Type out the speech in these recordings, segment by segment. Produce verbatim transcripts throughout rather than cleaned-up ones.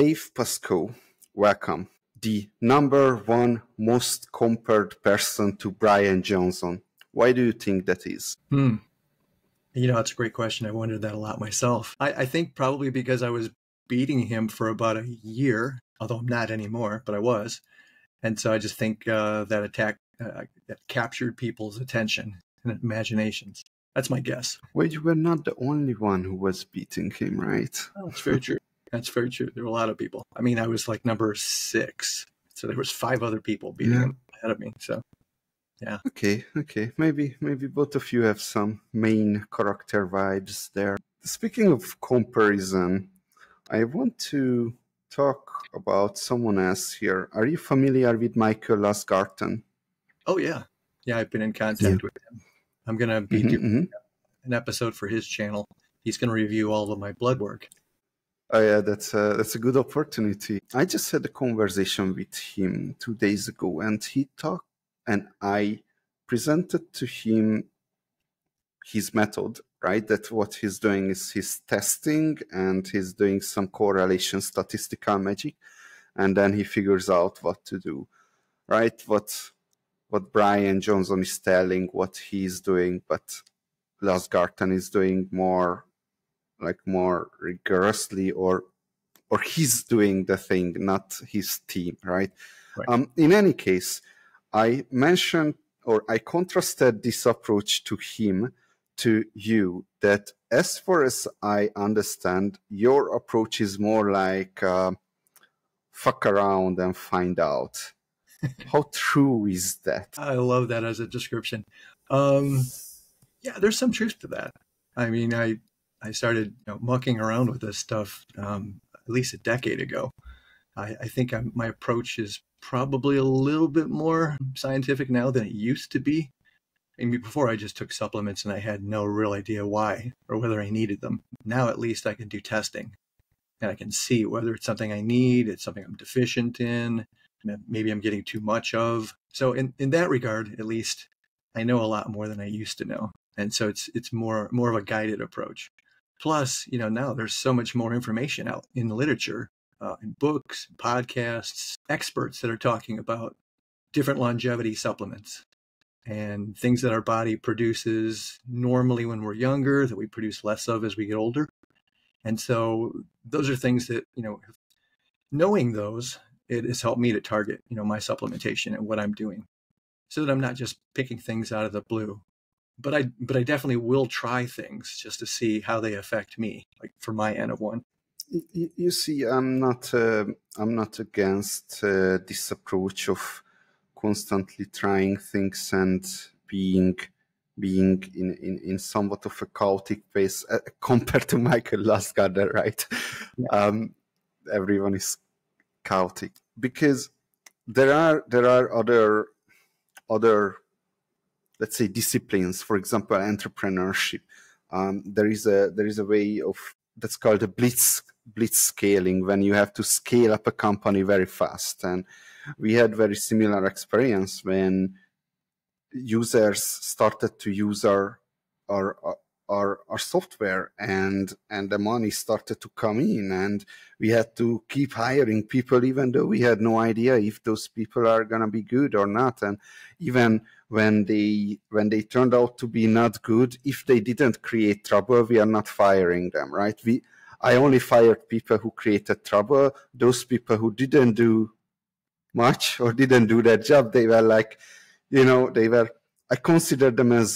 Dave Pascoe, welcome. The number one most compared person to Brian Johnson. Why do you think that is? Hmm. You know, that's a great question. I wondered that a lot myself. I, I think probably because I was beating him for about a year, although I'm not anymore, but I was. And so I just think uh, that attack uh, that captured people's attention and imaginations. That's my guess. Well, you were not the only one who was beating him, right? Oh, that's very true. That's very true. There were a lot of people. I mean, I was like number six. So there was five other people beating yeah. him ahead of me. So, yeah. Okay. Okay. Maybe, maybe both of you have some main character vibes there. Speaking of comparison, I want to talk about someone else here. Are you familiar with Michael Lustgarten? Oh, yeah. Yeah. I've been in contact yeah. with him. I'm going to be mm-hmm, doing mm-hmm. an episode for his channel. He's going to review all of my blood work. Oh, yeah, that's a, that's a good opportunity. I just had a conversation with him two days ago, and he talked, and I presented to him his method, right? That what he's doing is he's testing, and he's doing some correlation statistical magic, and then he figures out what to do, right? What, what Brian Johnson is telling, what he's doing, but Lustgarten is doing more like more rigorously, or or he's doing the thing, not his team, right? Right. Um, in any case, I mentioned or I contrasted this approach to him, to you, that as far as I understand, your approach is more like uh, fuck around and find out. How true is that? I love that as a description. Um, yeah, there's some truth to that. I mean, I... I started you know, mucking around with this stuff um, at least a decade ago. I, I think I'm, my approach is probably a little bit more scientific now than it used to be. I mean, before I just took supplements and I had no real idea why or whether I needed them. Now at least I can do testing and I can see whether it's something I need, it's something I'm deficient in, maybe I'm getting too much of. So in, in that regard, at least, I know a lot more than I used to know. And so it's it's more more of a guided approach. Plus, you know, now there's so much more information out in the literature, uh, in books, podcasts, experts that are talking about different longevity supplements and things that our body produces normally when we're younger that we produce less of as we get older. And so those are things that, you know, knowing those, it has helped me to target, you know, my supplementation and what I'm doing so that I'm not just picking things out of the blue. But I, but I definitely will try things just to see how they affect me, like for my N of one. You, you see, I'm not, uh, I'm not against uh, this approach of constantly trying things and being, being in, in, in somewhat of a chaotic pace uh, compared to Michael Lustgarten, right? Yeah. Um, everyone is chaotic because there are, there are other, other. let's say disciplines, for example, entrepreneurship. Um, there is a there is a way of that's called a blitz blitz scaling, when you have to scale up a company very fast. And we had very similar experience when users started to use our our our, our software, and and the money started to come in, and we had to keep hiring people, even though we had no idea if those people are gonna be good or not, and even when they when they turned out to be not good, if they didn't create trouble, we are not firing them, right? We I only fired people who created trouble. Those people who didn't do much or didn't do their job, they were like, you know, they were, I consider them as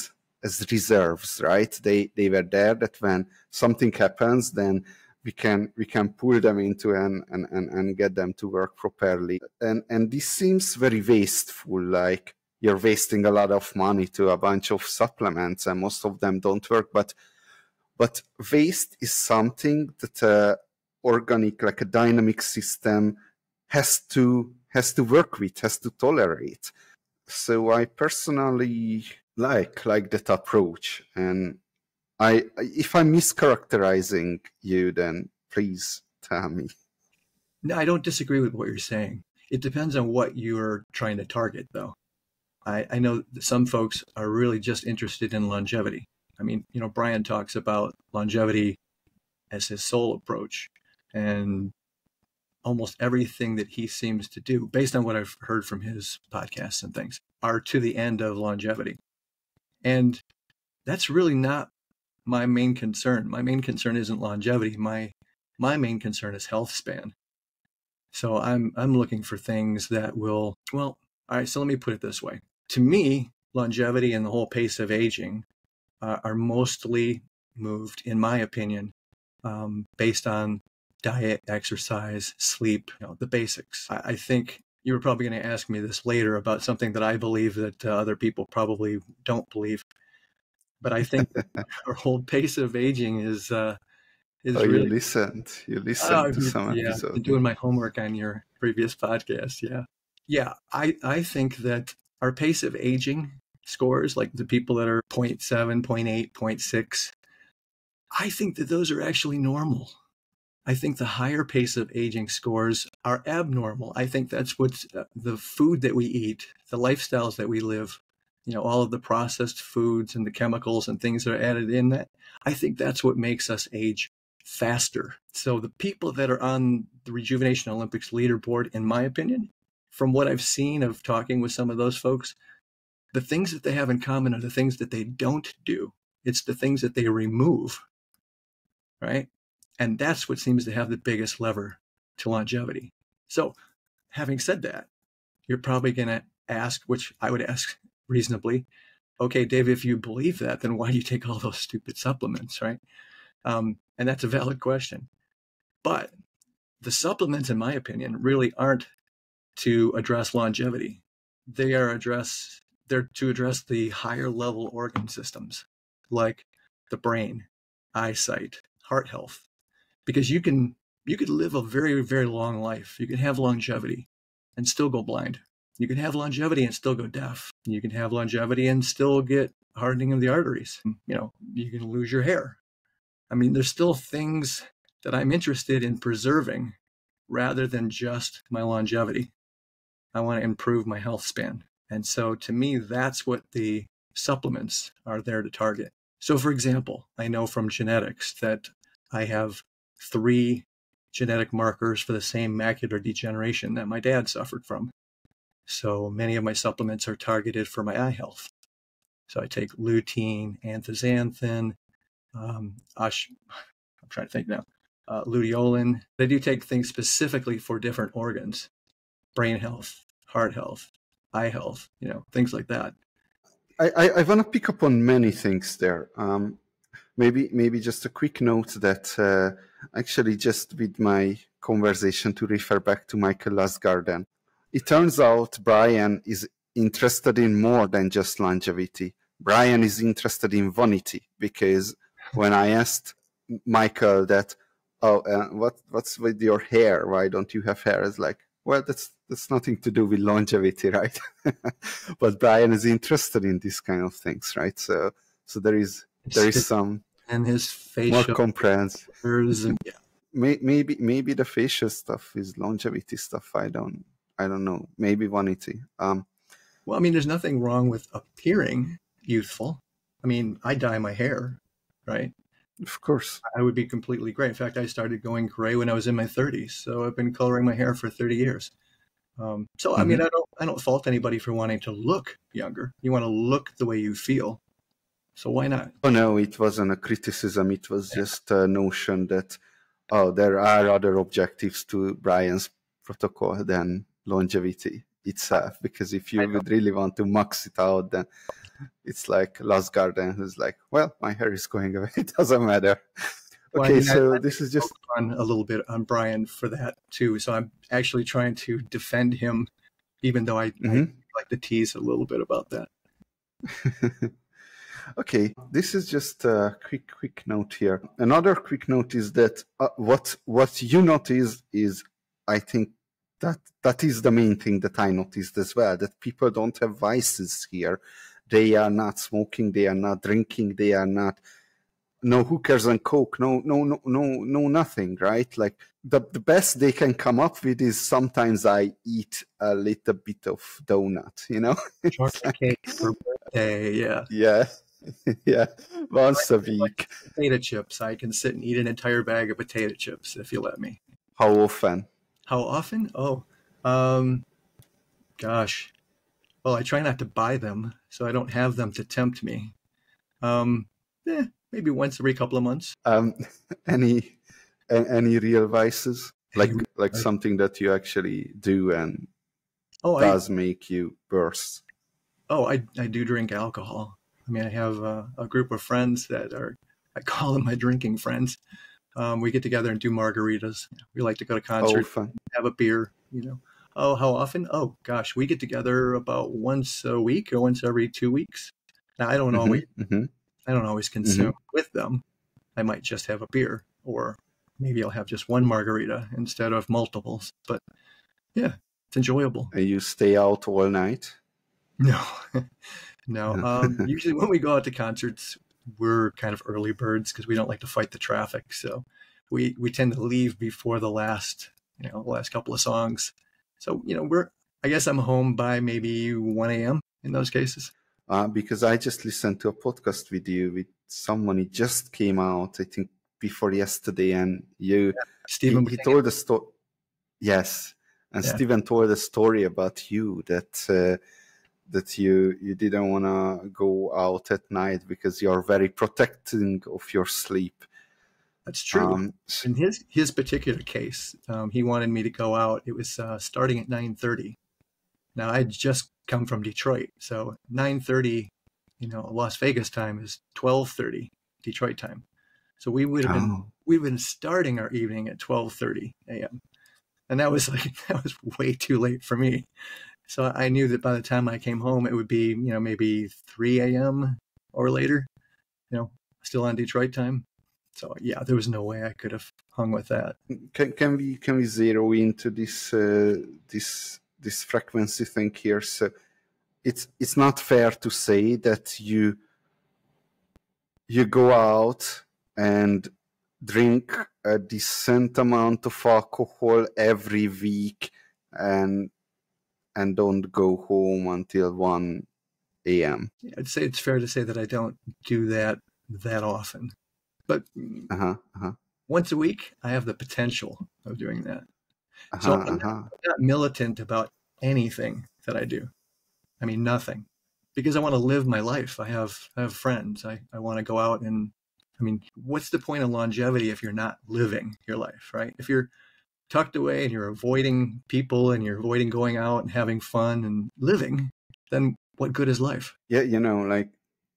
as reserves, right? They they were there that when something happens, then we can we can pull them into and and, and, and get them to work properly. And and this seems very wasteful, like you're wasting a lot of money to a bunch of supplements and most of them don't work. But, but waste is something that uh, organic, like a dynamic system has to, has to work with, has to tolerate. So I personally like, like that approach. And I, if I'm mischaracterizing you, then please tell me. No, I don't disagree with what you're saying. It depends on what you're trying to target though. I, I know that some folks are really just interested in longevity. I mean, you know, Brian talks about longevity as his sole approach. And almost everything that he seems to do, based on what I've heard from his podcasts and things, are to the end of longevity. And that's really not my main concern. My main concern isn't longevity. My my main concern is health span. So I'm I'm looking for things that will, well, all right, so let me put it this way. To me, longevity and the whole pace of aging uh, are mostly moved, in my opinion, um, based on diet, exercise, sleep, you know, the basics. I, I think you were probably going to ask me this later about something that I believe that uh, other people probably don't believe. But I think our whole pace of aging is uh, is oh, really. You listened. You listened oh, to some yeah, episode. I've been doing my homework on your previous podcast. Yeah, yeah. I I think that our pace of aging scores, like the people that are zero point seven, zero point eight, zero point six, I think that those are actually normal. I think the higher pace of aging scores are abnormal. I think that's what's uh, the food that we eat, the lifestyles that we live. You know, all of the processed foods and the chemicals and things that are added in that. I think that's what makes us age faster. So the people that are on the Rejuvenation Olympics leaderboard, in my opinion, from what I've seen of talking with some of those folks, the things that they have in common are the things that they don't do. It's the things that they remove, right? And that's what seems to have the biggest lever to longevity. So having said that, you're probably going to ask, which I would ask reasonably, okay, Dave, if you believe that, then why do you take all those stupid supplements, right? Um, and that's a valid question. But the supplements, in my opinion, really aren't to address longevity. They are address, they're to address the higher level organ systems, like the brain, eyesight, heart health, because you can, you could live a very, very long life. You can have longevity and still go blind. You can have longevity and still go deaf. You can have longevity and still get hardening of the arteries. You know, you can lose your hair. I mean, there's still things that I'm interested in preserving rather than just my longevity. I want to improve my health span. And so to me, that's what the supplements are there to target. So for example, I know from genetics that I have three genetic markers for the same macular degeneration that my dad suffered from. So many of my supplements are targeted for my eye health. So I take lutein, anthoxanthin, um, ash, I'm trying to think now, uh, luteolin. They do take things specifically for different organs, brain health, heart health, eye health, you know, things like that. I, I, I want to pick up on many things there. Um, maybe, maybe just a quick note that uh, actually just with my conversation to refer back to Michael Lustgarten. It turns out Brian is interested in more than just longevity. Brian is interested in vanity, because when I asked Michael that, oh, uh, what, what's with your hair? Why don't you have hair? It's like, well, that's, that's nothing to do with longevity, right? But Brian is interested in these kind of things, right? So, so there is, there is some and his facial more comprehensive. Yeah. Maybe, maybe the facial stuff is longevity stuff. I don't. I don't know, maybe vanity. Um, well, I mean, there's nothing wrong with appearing youthful. I mean, I dye my hair, right? Of course. I would be completely gray. In fact, I started going gray when I was in my thirties. So I've been coloring my hair for thirty years. Um, so, mm-hmm. I mean, I don't, I don't fault anybody for wanting to look younger. You want to look the way you feel. So why not? Oh, no, it wasn't a criticism. It was yeah. just a notion that, oh, there are other objectives to Brian's protocol than longevity itself, because if you would really want to max it out, then it's like Lustgarten who's like, well, my hair is going away, it doesn't matter. Well, okay, I mean, so I, I this is just on a little bit on Brian for that too, so I'm actually trying to defend him, even though I, mm-hmm. I like to tease a little bit about that. Okay, this is just a quick quick note here. Another quick note is that uh, what what you notice is, I think That, that is the main thing that I noticed as well, that people don't have vices here. They are not smoking, they are not drinking, they are not, no hookers and coke, no, no, no, no, no, nothing, right? Like the, the best they can come up with is sometimes I eat a little bit of donut, you know? Chocolate cake for birthday, yeah. Yeah, yeah, once a week. Like potato chips, I can sit and eat an entire bag of potato chips if you let me. How often? How often? Oh, um, gosh. Well, I try not to buy them, so I don't have them to tempt me. Um, eh, maybe once every couple of months. Um, any, any real vices? Like, like something that you actually do and oh, does I, make you burst? Oh, I, I do drink alcohol. I mean, I have a, a group of friends that are, I call them my drinking friends. Um, we get together and do margaritas. We like to go to concerts, oh, have a beer, you know. Oh, how often? Oh, gosh, we get together about once a week or once every two weeks. Now, I don't mm-hmm, always, mm-hmm. I don't always consume mm-hmm. with them. I might just have a beer, or maybe I'll have just one margarita instead of multiples. But yeah, it's enjoyable. And you stay out all night? No, no. Um, usually when we go out to concerts, we're kind of early birds because we don't like to fight the traffic. So we, we tend to leave before the last, you know, the last couple of songs. So, you know, we're, I guess I'm home by maybe one A M in those cases. Uh, because I just listened to a podcast with you with someone. It just came out, I think, before yesterday. And you, yeah, Stephen, he, he told the story. Yes. And yeah. Stephen told a story about you that, uh, that you, you didn't want to go out at night because you're very protecting of your sleep. That's true. Um, in his, his particular case, um, he wanted me to go out. It was uh, starting at nine thirty. Now, I had just come from Detroit. So nine thirty, you know, Las Vegas time is twelve thirty Detroit time. So we would have been, oh. we've been starting our evening at twelve thirty A M And that was like, that was way too late for me. So I knew that by the time I came home, it would be, you know, maybe three A M or later, you know, still on Detroit time. So yeah, there was no way I could have hung with that. Can can we can we zero into this uh, this this frequency thing here? So it's it's not fair to say that you you go out and drink a decent amount of alcohol every week and and don't go home until one A M Yeah, I'd say it's fair to say that I don't do that that often. But uh-huh, uh-huh. once a week, I have the potential of doing that. Uh-huh, so I'm not, uh-huh. I'm not militant about anything that I do. I mean, nothing. Because I want to live my life. I have I have friends. I, I want to go out and, I mean, what's the point of longevity if you're not living your life, right? If you're tucked away and you're avoiding people and you're avoiding going out and having fun and living, then what good is life? Yeah, you know, like,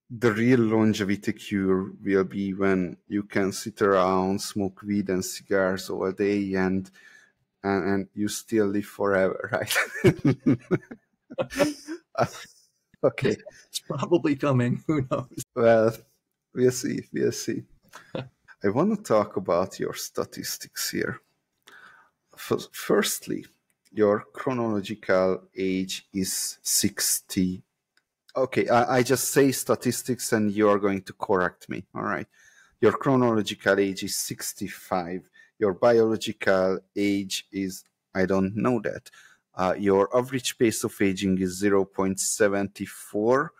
the real longevity cure will be when you can sit around, smoke weed and cigars all day, and and, and you still live forever, right? Okay, it's probably coming. Who knows? Well, we'll see. We'll see. I want to talk about your statistics here. F- firstly, your chronological age is sixty. Okay, I, I just say statistics and you're going to correct me. All right. Your chronological age is sixty-five. Your biological age is, I don't know that. Uh, your average pace of aging is zero point seven four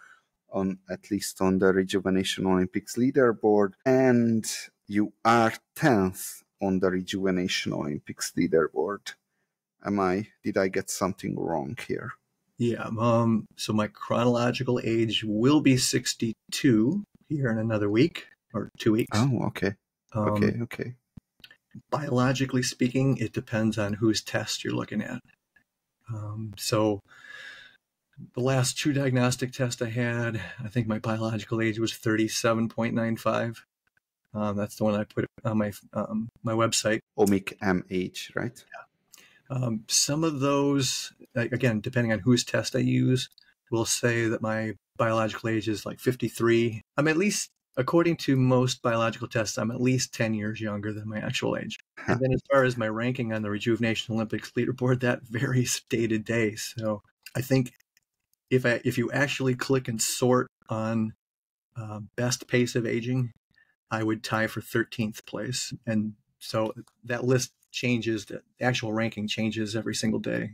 on at least on the Rejuvenation Olympics leaderboard. And you are tenth on the Rejuvenation Olympics leaderboard. Am I, did I get something wrong here? Yeah, um, so my chronological age will be sixty-two here in another week or two weeks. Oh, okay. Um, okay, okay. Biologically speaking, it depends on whose test you're looking at. Um, so the last two diagnostic tests I had, I think my biological age was thirty-seven point nine five. Um, that's the one I put on my um, my website. Omic-M H, right? Yeah. Um, some of those, again, depending on whose test I use, will say that my biological age is like fifty-three. I'm at least, according to most biological tests, I'm at least ten years younger than my actual age. And then as far as my ranking on the Rejuvenation Olympics leaderboard, that varies day to day. So I think if I, if you actually click and sort on uh, best pace of aging, I would tie for thirteenth place. And so that list changes, the actual ranking changes every single day.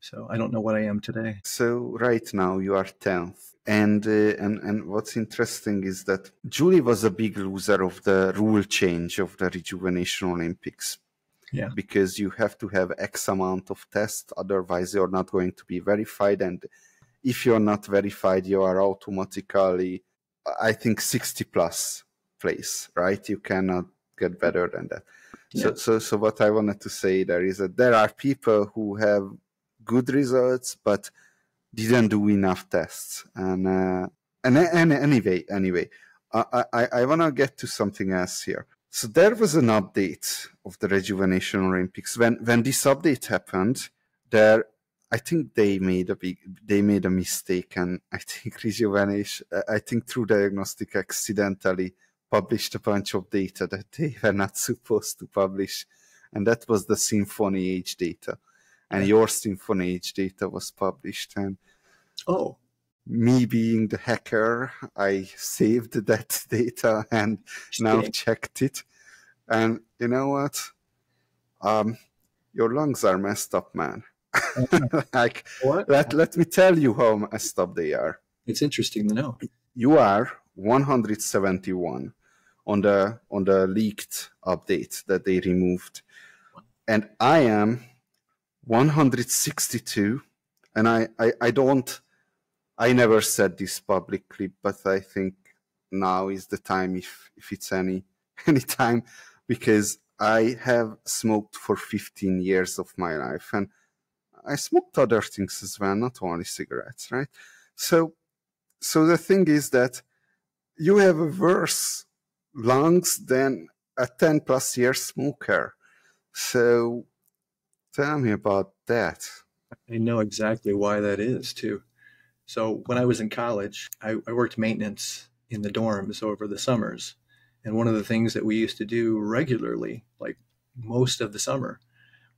So I don't know what I am today. So right now you are tenth. And, uh, and, and what's interesting is that Julie was a big loser of the rule change of the Rejuvenation Olympics. yeah. because you have to have X amount of tests. Otherwise, you're not going to be verified. And if you're not verified, you are automatically, I think, sixty plus place, right? You cannot get better than that. Yeah. So, so, so what I wanted to say there is that there are people who have good results, but didn't do enough tests. And, uh, and, and anyway, anyway, I, I, I want to get to something else here. So there was an update of the Rejuvenation Olympics. When, when this update happened, there, I think they made a big, they made a mistake. And I think Rejuvenation, I think True Diagnostic accidentally published a bunch of data that they were not supposed to publish. And that was the Symphony Age data. And your Symphony Age data was published. And oh, me being the hacker, I saved that data and now yeah. checked it. And you know what? Um, your lungs are messed up, man. like, what? Let, let me tell you how messed up they are. It's interesting to know. You are one hundred seventy-one on the, on the leaked update that they removed. And I am one hundred sixty-two. And I, I, I don't... I never said this publicly, but I think now is the time, if, if it's any, any time, because I have smoked for fifteen years of my life. And I smoked other things as well, not only cigarettes, right? So, so the thing is that you have a worse lungs than a ten plus year smoker. So tell me about that. I know exactly why that is too. So when I was in college, I, I worked maintenance in the dorms over the summers. And one of the things that we used to do regularly, like most of the summer,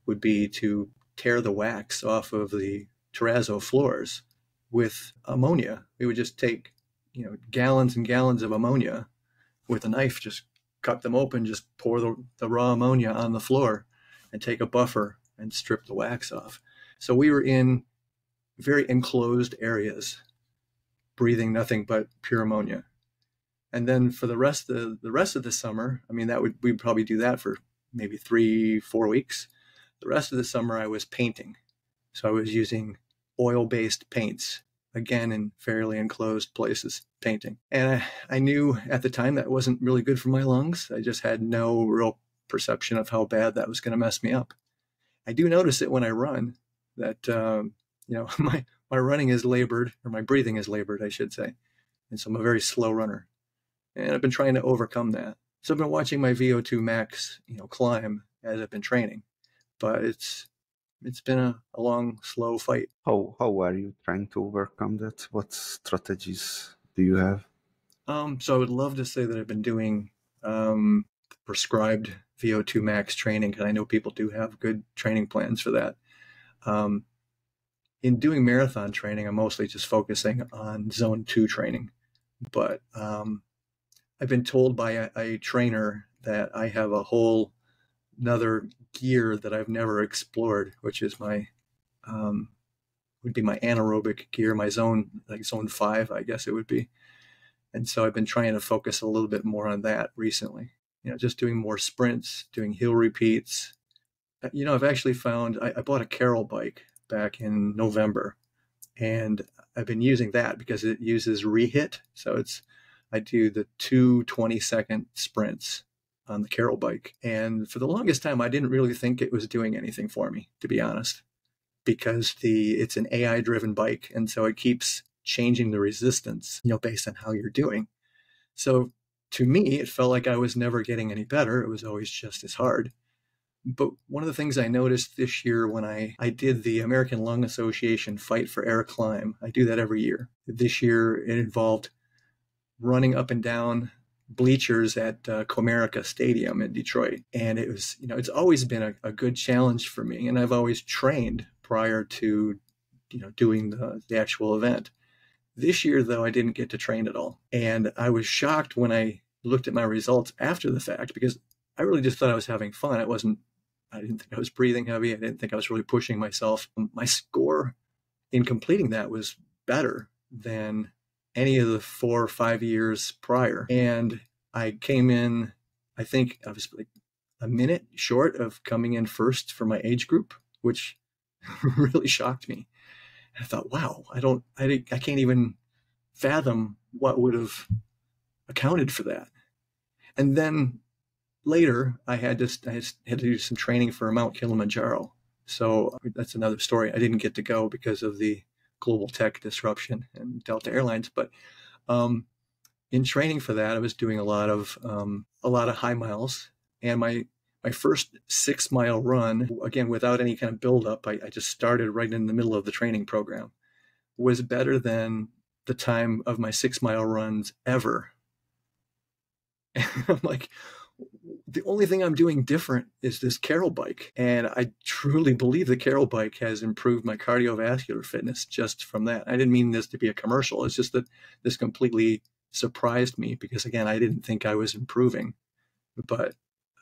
would be to tear the wax off of the terrazzo floors with ammonia. We would just take, you know, gallons and gallons of ammonia with a knife, just cut them open, just pour the, the raw ammonia on the floor and take a buffer and strip the wax off. So we were in very enclosed areas, breathing nothing but pure ammonia. And then for the rest of the, the rest of the summer, I mean, that would, we'd probably do that for maybe three, four weeks. The rest of the summer I was painting. So I was using oil-based paints, again, in fairly enclosed places, painting. And I, I knew at the time that wasn't really good for my lungs. I just had no real perception of how bad that was going to mess me up. I do notice it when I run that, um, you know, my, my running is labored, or my breathing is labored, I should say. And so I'm a very slow runner. And I've been trying to overcome that. So I've been watching my V O two max, you know, climb as I've been training. But it's, it's been a, a long, slow fight. How, how are you trying to overcome that? What strategies do you have? Um, so I would love to say that I've been doing um, prescribed V O two max training, because I know people do have good training plans for that. Um, In doing marathon training, I'm mostly just focusing on zone two training. But um, I've been told by a, a trainer that I have a whole another gear that I've never explored, which is my um, would be my anaerobic gear, my zone like zone five, I guess it would be. And so I've been trying to focus a little bit more on that recently. You know, just doing more sprints, doing hill repeats. You know, I've actually found I, I bought a Carol bike back in November, and I've been using that because it uses rehit. So it's, I do the two twenty-second sprints on the Carol bike. And for the longest time, I didn't really think it was doing anything for me, to be honest, because the, it's an A I driven bike. And so it keeps changing the resistance, you know, based on how you're doing. So to me, it felt like I was never getting any better. It was always just as hard. But one of the things I noticed this year when I, I did the American Lung Association Fight for Air Climb, I do that every year. This year, it involved running up and down bleachers at uh, Comerica Stadium in Detroit. And it was, you know, it's always been a, a good challenge for me. And I've always trained prior to, you know, doing the, the actual event. This year, though, I didn't get to train at all. And I was shocked when I looked at my results after the fact, because I really just thought I was having fun. I wasn't I didn't think I was breathing heavy. I didn't think I was really pushing myself. My score in completing that was better than any of the four or five years prior. And I came in, I think I was like a minute short of coming in first for my age group, which really shocked me. And I thought, wow, I don't, I, didn't, I can't even fathom what would have accounted for that. And then later I had to, I had to do some training for Mount Kilimanjaro. So that's another story. I didn't get to go because of the global tech disruption and Delta Airlines. But um, in training for that, I was doing a lot of, um, a lot of high miles. And my, my first six mile run, again, without any kind of buildup, I, I just started right in the middle of the training program, was better than the time of my six mile runs ever. And I'm like, the only thing I'm doing different is this Carol bike. And I truly believe the Carol bike has improved my cardiovascular fitness just from that. I didn't mean this to be a commercial. It's just that this completely surprised me because, again, I didn't think I was improving. But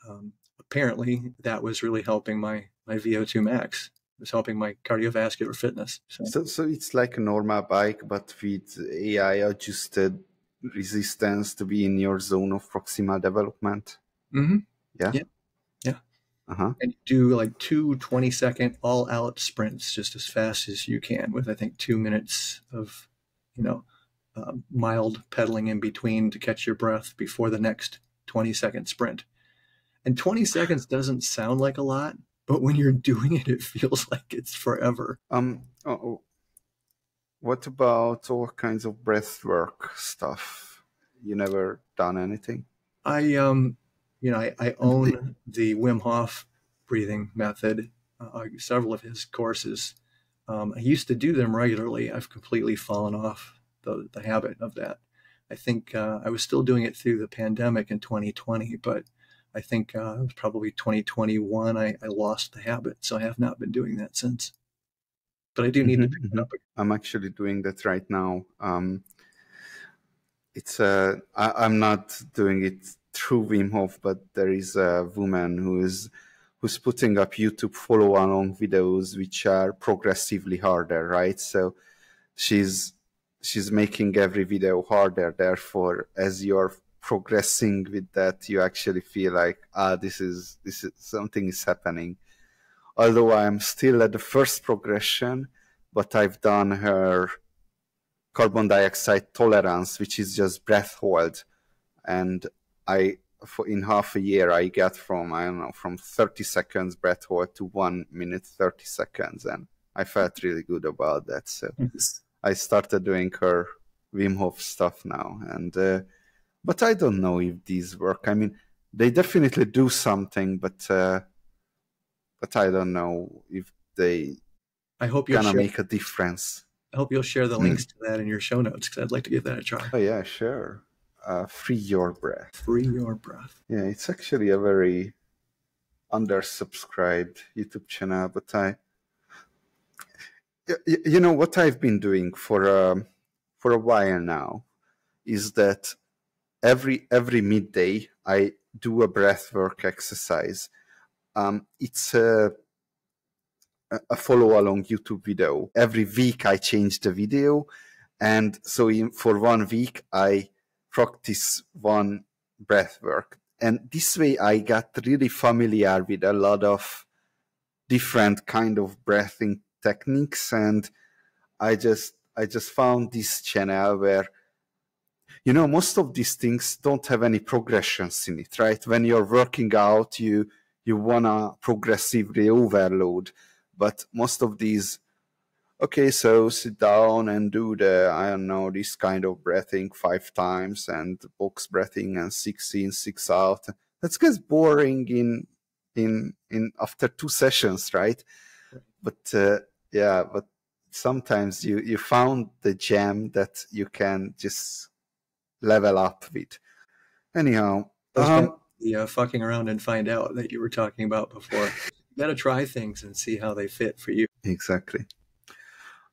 um, apparently that was really helping my, my V O two max. It was helping my cardiovascular fitness. So, so, so it's like a normal bike, but with A I-adjusted resistance to be in your zone of proximal development. Mm-hmm. Yeah. Yeah. Yeah. Uh-huh. And you do like two twenty-second all out sprints just as fast as you can with, I think, two minutes of, you know, uh, mild pedaling in between to catch your breath before the next twenty second sprint. And twenty seconds doesn't sound like a lot, but when you're doing it, it feels like it's forever. Um, uh-oh. What about all kinds of breath work stuff? You never done anything? I, um, You know, I, I own the Wim Hof breathing method, uh, several of his courses. Um, I used to do them regularly. I've completely fallen off the, the habit of that. I think uh, I was still doing it through the pandemic in twenty twenty, but I think uh, it was probably twenty twenty-one I, I lost the habit. So I have not been doing that since. But I do need mm-hmm. to pick it up again. I'm actually doing that right now. Um, it's uh, I, I'm not doing it through Wim Hof, but there is a woman who is who's putting up YouTube follow-along videos which are progressively harder, right? So she's she's making every video harder. Therefore, as you're progressing with that, you actually feel like, ah, this is this is something is happening. Although I'm still at the first progression, but I've done her carbon dioxide tolerance, which is just breath hold, and I, for in half a year, I got from, I don't know, from thirty seconds breath hold to one minute, thirty seconds. And I felt really good about that. So yes. I started doing her Wim Hof stuff now. And, uh, but I don't know if these work. I mean, they definitely do something, but, uh, but I don't know if they I hope you're gonna make a difference. I hope you'll share the links to that in your show notes, because I'd like to give that a try. Oh yeah, sure. Uh, free your breath. Free your breath. Yeah, it's actually a very undersubscribed YouTube channel, but I, you, you know, what I've been doing for um, for a while now is that every every midday I do a breathwork exercise. Um, it's a a follow along YouTube video. Every week I change the video, and so in, for one week I practice one breath work. And this way I got really familiar with a lot of different kind of breathing techniques. And I just, I just found this channel where, you know, most of these things don't have any progressions in it, right? When you're working out, you, you wanna progressively overload, but most of these, okay, so sit down and do the, I don't know, this kind of breathing five times and box breathing and six in, six out. That gets boring in, in, in after two sessions, right? But uh, yeah, but sometimes you, you found the gem that you can just level up with. Anyhow. Um, yeah, uh, fucking around and find out that you were talking about before. You got to try things and see how they fit for you. Exactly.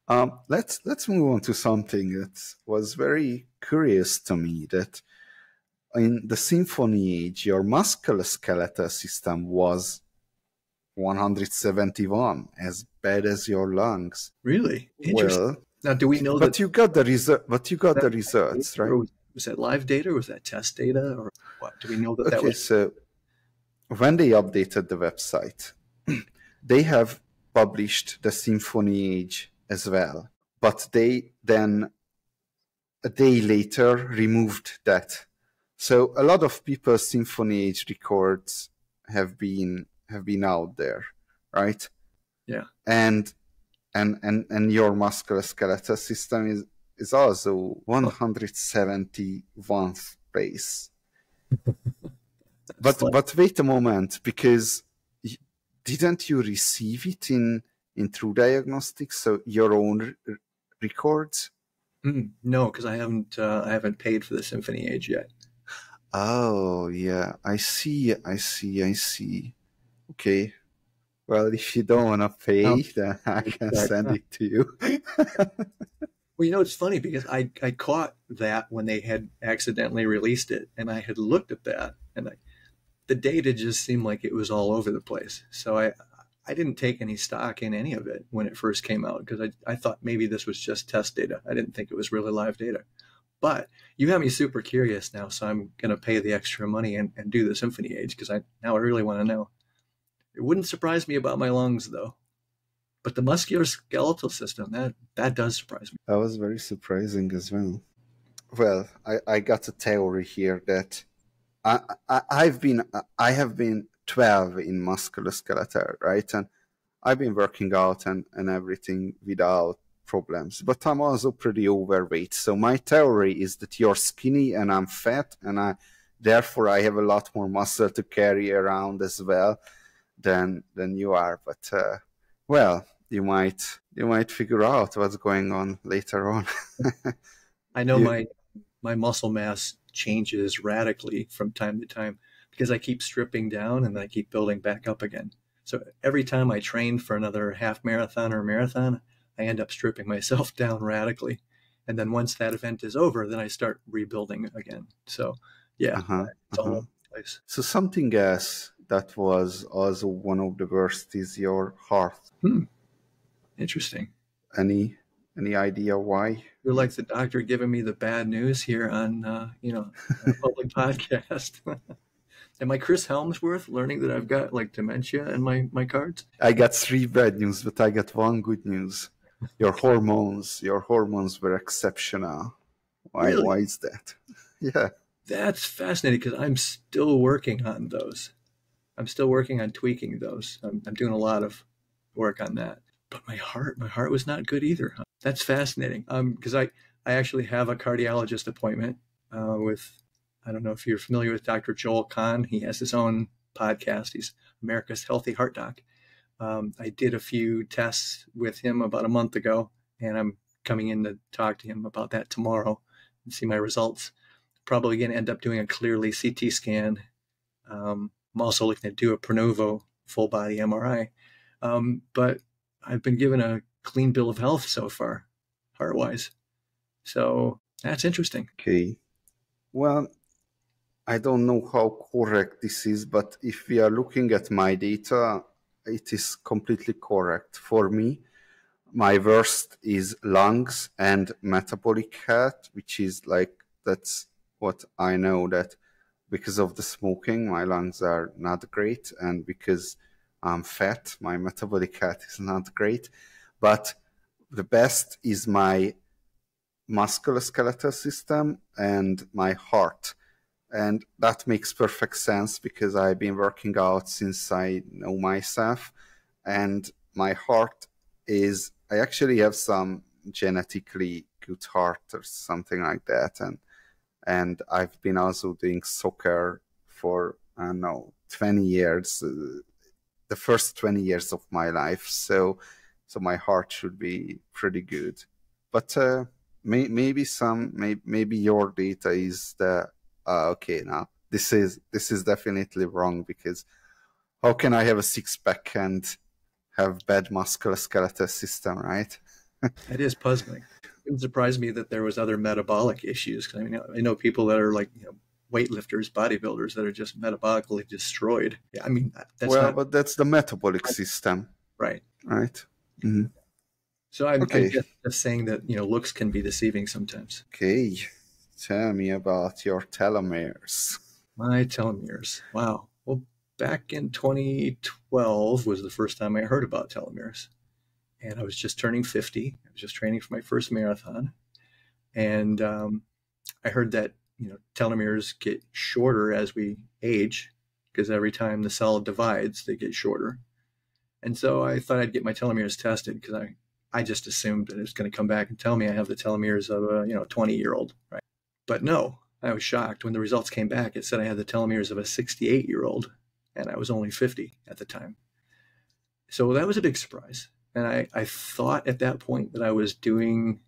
Um, let's let's move on to something that was very curious to me, that in the Symphony Age, your musculoskeletal system was one hundred seventy-one, as bad as your lungs. Really? Interesting. Well, now, do we know but that? You got the result, but you got that, the results, right? Was, was that live data or was that test data or what? Do we know that okay, that was? So when they updated the website, they have published the Symphony Age as well, but they then a day later removed that. So a lot of people's Symphony Age records have been have been out there, right? Yeah. And and and and your musculoskeletal system is is also one hundred seventy-first place. But like... but wait a moment, because didn't you receive it in in True Diagnostics? So your own r records? Mm, no, because I haven't uh, I haven't paid for the Symphony Age yet. Oh yeah, I see, I see, I see. Okay, well, if you don't want to pay, no, then I can exactly. send it to you. Well, you know, it's funny because I I caught that when they had accidentally released it, and I had looked at that, and I, the data just seemed like it was all over the place. So I I didn't take any stock in any of it when it first came out, because I I thought maybe this was just test data. I didn't think it was really live data. But you have me super curious now, so I'm going to pay the extra money and, and do the Symphony Age, because I now I really want to know. It wouldn't surprise me about my lungs, though. But the musculoskeletal system, that, that does surprise me. That was very surprising as well. Well, I, I got a theory here that I, I, I've been, I have been twelve in musculoskeletal, right? And I've been working out and, and everything without problems, but I'm also pretty overweight. So my theory is that you're skinny and I'm fat, and I therefore I have a lot more muscle to carry around as well than than you are. But uh, well, you might you might figure out what's going on later on. I know you... my my muscle mass changes radically from time to time because I keep stripping down and I keep building back up again. So every time I train for another half marathon or marathon, I end up stripping myself down radically. And then once that event is over, then I start rebuilding again. So yeah, uh-huh, it's all uh-huh. over the place. So something else that was also one of the worst is your heart. Hmm. Interesting. Any any idea why? You're like the doctor giving me the bad news here on, uh, you know, a public podcast. Am I Chris Helmsworth learning that I've got like dementia in my, my cards? I got three bad news, but I got one good news. Your hormones, your hormones were exceptional. Why? Really? Why is that? Yeah, that's fascinating because I'm still working on those. I'm still working on tweaking those. I'm, I'm doing a lot of work on that. But my heart, my heart was not good either. That's fascinating. Um, because I I actually have a cardiologist appointment uh, with. I don't know if you're familiar with Doctor Joel Kahn. He has his own podcast. He's America's Healthy Heart Doc. Um, I did a few tests with him about a month ago, and I'm coming in to talk to him about that tomorrow and see my results. Probably going to end up doing a Clearly C T scan. Um, I'm also looking to do a Pronovo full-body M R I. Um, but I've been given a clean bill of health so far, heart-wise. So that's interesting. Okay. Well, I don't know how correct this is, but if we are looking at my data, it is completely correct. For me, my worst is lungs and metabolic health, which is like, that's what I know, that because of the smoking, my lungs are not great. And because I'm fat, my metabolic health is not great. But the best is my musculoskeletal system and my heart. And that makes perfect sense because I've been working out since I know myself. And my heart is, I actually have some genetically good heart or something like that. And and I've been also doing soccer for, I don't know, twenty years, uh, the first twenty years of my life. So, so my heart should be pretty good. But uh, may, maybe some, may, maybe your data is the, Uh, okay, now this is this is definitely wrong because how can I have a six pack and have bad musculoskeletal system, right? It is puzzling. It surprised me that there was other metabolic issues. Cause I mean, I know people that are like, you know, weightlifters, bodybuilders that are just metabolically destroyed. I mean, that's well, not... but that's the metabolic system, right? Right. Mm-hmm. So I'm, okay. I'm just, just saying that, you know, looks can be deceiving sometimes. Okay. Tell me about your telomeres. My telomeres. Wow. Well, back in twenty twelve was the first time I heard about telomeres. And I was just turning fifty. I was just training for my first marathon. And um, I heard that, you know, telomeres get shorter as we age, because every time the cell divides, they get shorter. And so I thought I'd get my telomeres tested, because I, I just assumed that it's going to come back and tell me I have the telomeres of a, you know, twenty-year-old, right? But no, I was shocked. When the results came back, it said I had the telomeres of a sixty-eight-year-old, and I was only fifty at the time. So that was a big surprise. And I, I thought at that point that I was doing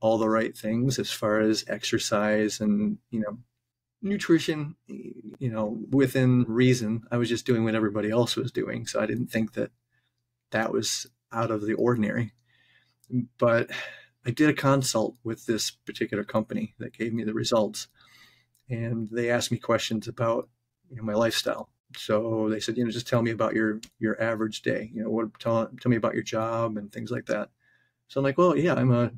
all the right things as far as exercise and, you know, nutrition, you know, within reason. I was just doing what everybody else was doing. So I didn't think that that was out of the ordinary. But I did a consult with this particular company that gave me the results. And they asked me questions about, you know, my lifestyle. So they said, you know, just tell me about your, your average day, you know, what, tell, tell me about your job and things like that. So I'm like, well, yeah, I'm a,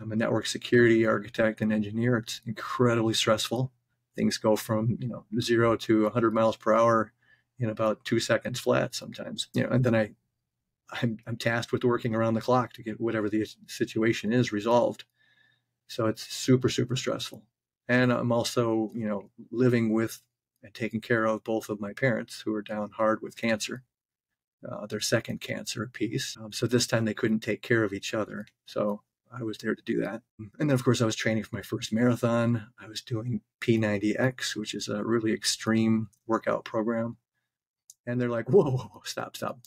I'm a network security architect and engineer. It's incredibly stressful. Things go from, you know, zero to one hundred miles per hour in about two seconds flat sometimes, you know, and then I, I'm, I'm tasked with working around the clock to get whatever the situation is resolved. So it's super, super stressful. And I'm also, you know, living with and taking care of both of my parents who are down hard with cancer, uh, their second cancer apiece. Um, so this time they couldn't take care of each other. So I was there to do that. And then, of course, I was training for my first marathon. I was doing P ninety X, which is a really extreme workout program. And they're like, whoa, whoa, whoa, stop, stop.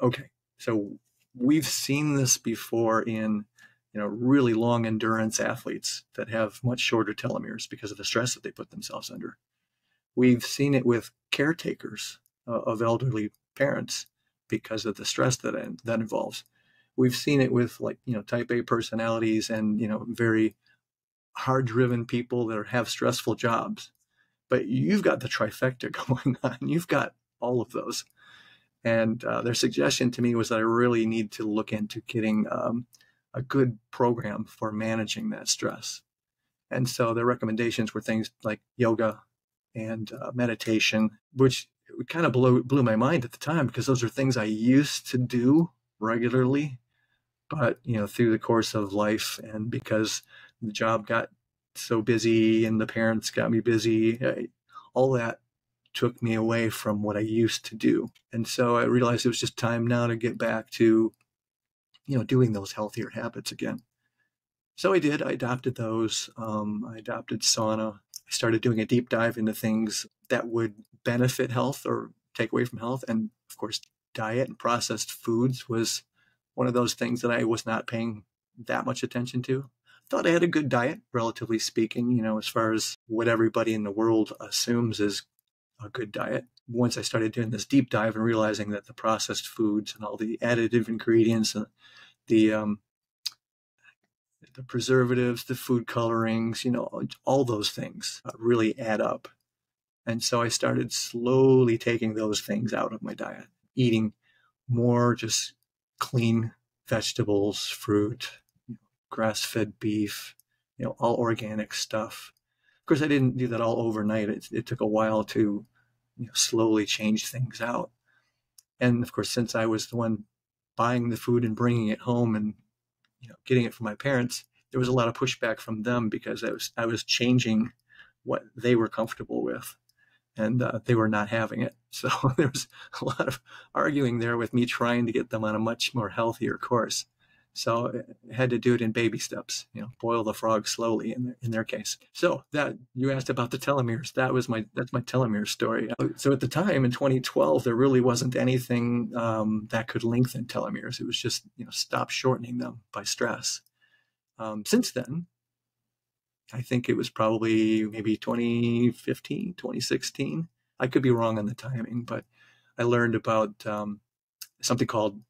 Okay, so we've seen this before in, you know, really long endurance athletes that have much shorter telomeres because of the stress that they put themselves under. We've seen it with caretakers uh, of elderly parents because of the stress that that involves. We've seen it with, like, you know, type A personalities and, you know, very hard-driven people that are, have stressful jobs. But you've got the trifecta going on. You've got all of those. And uh, their suggestion to me was that I really need to look into getting um, a good program for managing that stress. And so their recommendations were things like yoga and uh, meditation, which kind of blew, blew my mind at the time, because those are things I used to do regularly. But, you know, through the course of life, and because the job got so busy and the parents got me busy, I, all that took me away from what I used to do. And so I realized it was just time now to get back to, you know, doing those healthier habits again. So I did. I adopted those. Um, I adopted sauna. I started doing a deep dive into things that would benefit health or take away from health. And of course, diet and processed foods was one of those things that I was not paying that much attention to. I thought I had a good diet, relatively speaking, you know, as far as what everybody in the world assumes is a good diet. Once I started doing this deep dive and realizing that the processed foods and all the additive ingredients and the, um, the preservatives, the food colorings, you know, all those things really add up. And so I started slowly taking those things out of my diet, eating more just clean vegetables, fruit, grass-fed beef, you know, all organic stuff. Of course, I didn't do that all overnight. It, it took a while to, you know, slowly change things out. And of course, since I was the one buying the food and bringing it home and, you know, getting it from my parents, there was a lot of pushback from them, because I was I was changing what they were comfortable with, and uh, they were not having it. So there was a lot of arguing there with me trying to get them on a much more healthier course. So I had to do it in baby steps, you know, boil the frog slowly in their, in their case. So that you asked about the telomeres, that was my that's my telomere story. So at the time in twenty twelve, there really wasn't anything um, that could lengthen telomeres. It was just, you know, stop shortening them by stress. Um, since then, I think it was probably maybe twenty fifteen, twenty sixteen. I could be wrong on the timing, but I learned about um, something called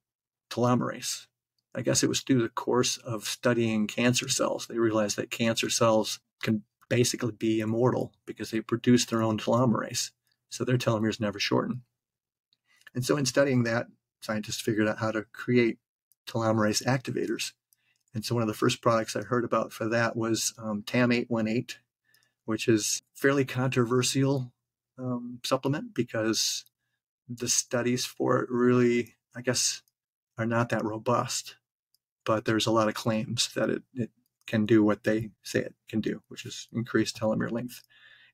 telomerase. I guess it was through the course of studying cancer cells. They realized that cancer cells can basically be immortal because they produce their own telomerase. So their telomeres never shorten. And so in studying that, scientists figured out how to create telomerase activators. And so one of the first products I heard about for that was um, T A M eight one eight, which is fairly controversial um, supplement, because the studies for it really, I guess, are not that robust, but there's a lot of claims that it, it can do what they say it can do, which is increase telomere length.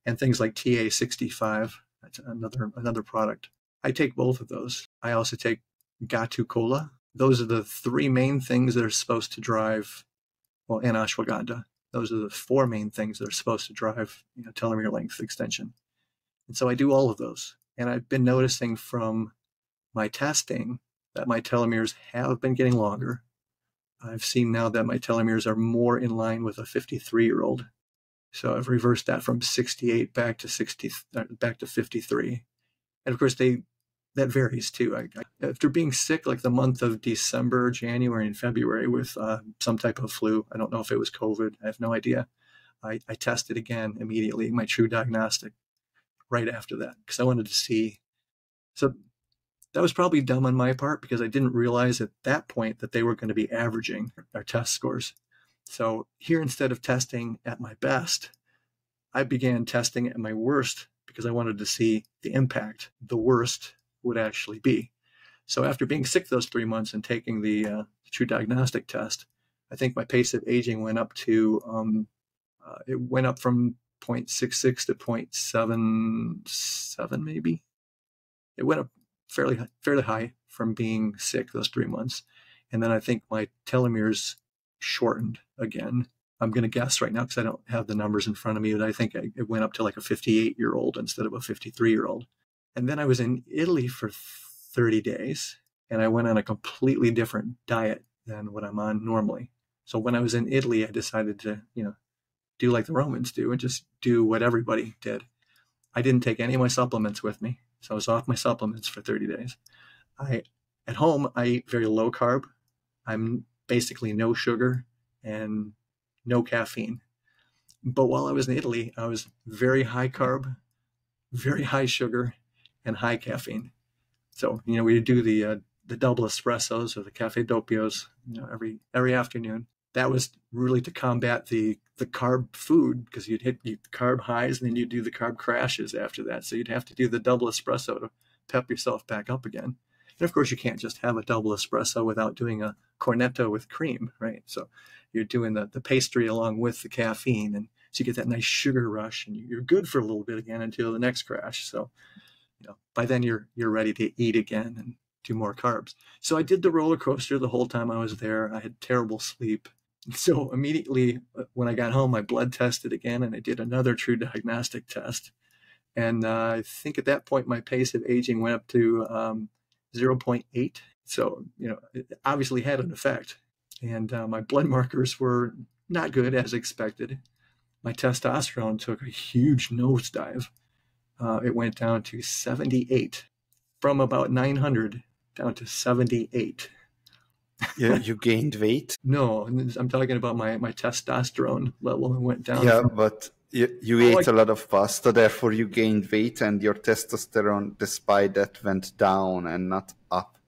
And things like T A sixty-five, that's another, another product. I take both of those. I also take Gotu Kola. Those are the three main things that are supposed to drive, well, and ashwagandha. Those are the four main things that are supposed to drive, you know, telomere length extension. And so I do all of those. And I've been noticing from my testing that my telomeres have been getting longer. I've seen now that my telomeres are more in line with a fifty-three-year-old. So I've reversed that from sixty-eight back to sixty, back to fifty-three. And of course, they that varies too. I, I, after being sick like the month of December, January, and February with uh, some type of flu, I don't know if it was COVID, I have no idea. I, I tested again immediately, my true diagnostic, right after that, because I wanted to see. So that was probably dumb on my part, because I didn't realize at that point that they were going to be averaging our test scores. So here, instead of testing at my best, I began testing at my worst, because I wanted to see the impact the worst would actually be. So after being sick those three months and taking the uh, true diagnostic test, I think my pace of aging went up to, um, uh, it went up from zero point six six to zero point seven seven maybe. It went up fairly, fairly high from being sick those three months. And then I think my telomeres shortened again. I'm going to guess right now, because I don't have the numbers in front of me, but I think it went up to like a fifty-eight-year-old instead of a fifty-three-year-old. And then I was in Italy for thirty days, and I went on a completely different diet than what I'm on normally. So when I was in Italy, I decided to, you know, do like the Romans do and just do what everybody did. I didn't take any of my supplements with me, so I was off my supplements for thirty days. I, at home, I eat very low carb. I'm basically no sugar and no caffeine. But while I was in Italy, I was very high carb, very high sugar, and high caffeine. So, you know, we do the uh, the double espressos or the cafe doppios, you know, every every afternoon. That was really to combat the the carb food, because you'd hit the carb highs and then you'd do the carb crashes after that. So you'd have to do the double espresso to pep yourself back up again. And of course, you can't just have a double espresso without doing a cornetto with cream, right? So you're doing the the pastry along with the caffeine, and so you get that nice sugar rush, and you're good for a little bit again until the next crash. So, you know, by then you're you're ready to eat again and do more carbs. So I did the roller coaster the whole time I was there. I had terrible sleep. So immediately when I got home, I blood tested again, and I did another true diagnostic test. And uh, I think at that point my pace of aging went up to um, zero point eight. So, you know, it obviously had an effect. And uh, my blood markers were not good, as expected. My testosterone took a huge nosedive. Uh, it went down to seventy-eight, from about nine hundred down to seventy-eight. Yeah, you gained weight? No, I'm talking about my, my testosterone level. It went down. Yeah, from... but you, you oh, ate I... a lot of pasta, therefore you gained weight, and your testosterone, despite that, went down and not up.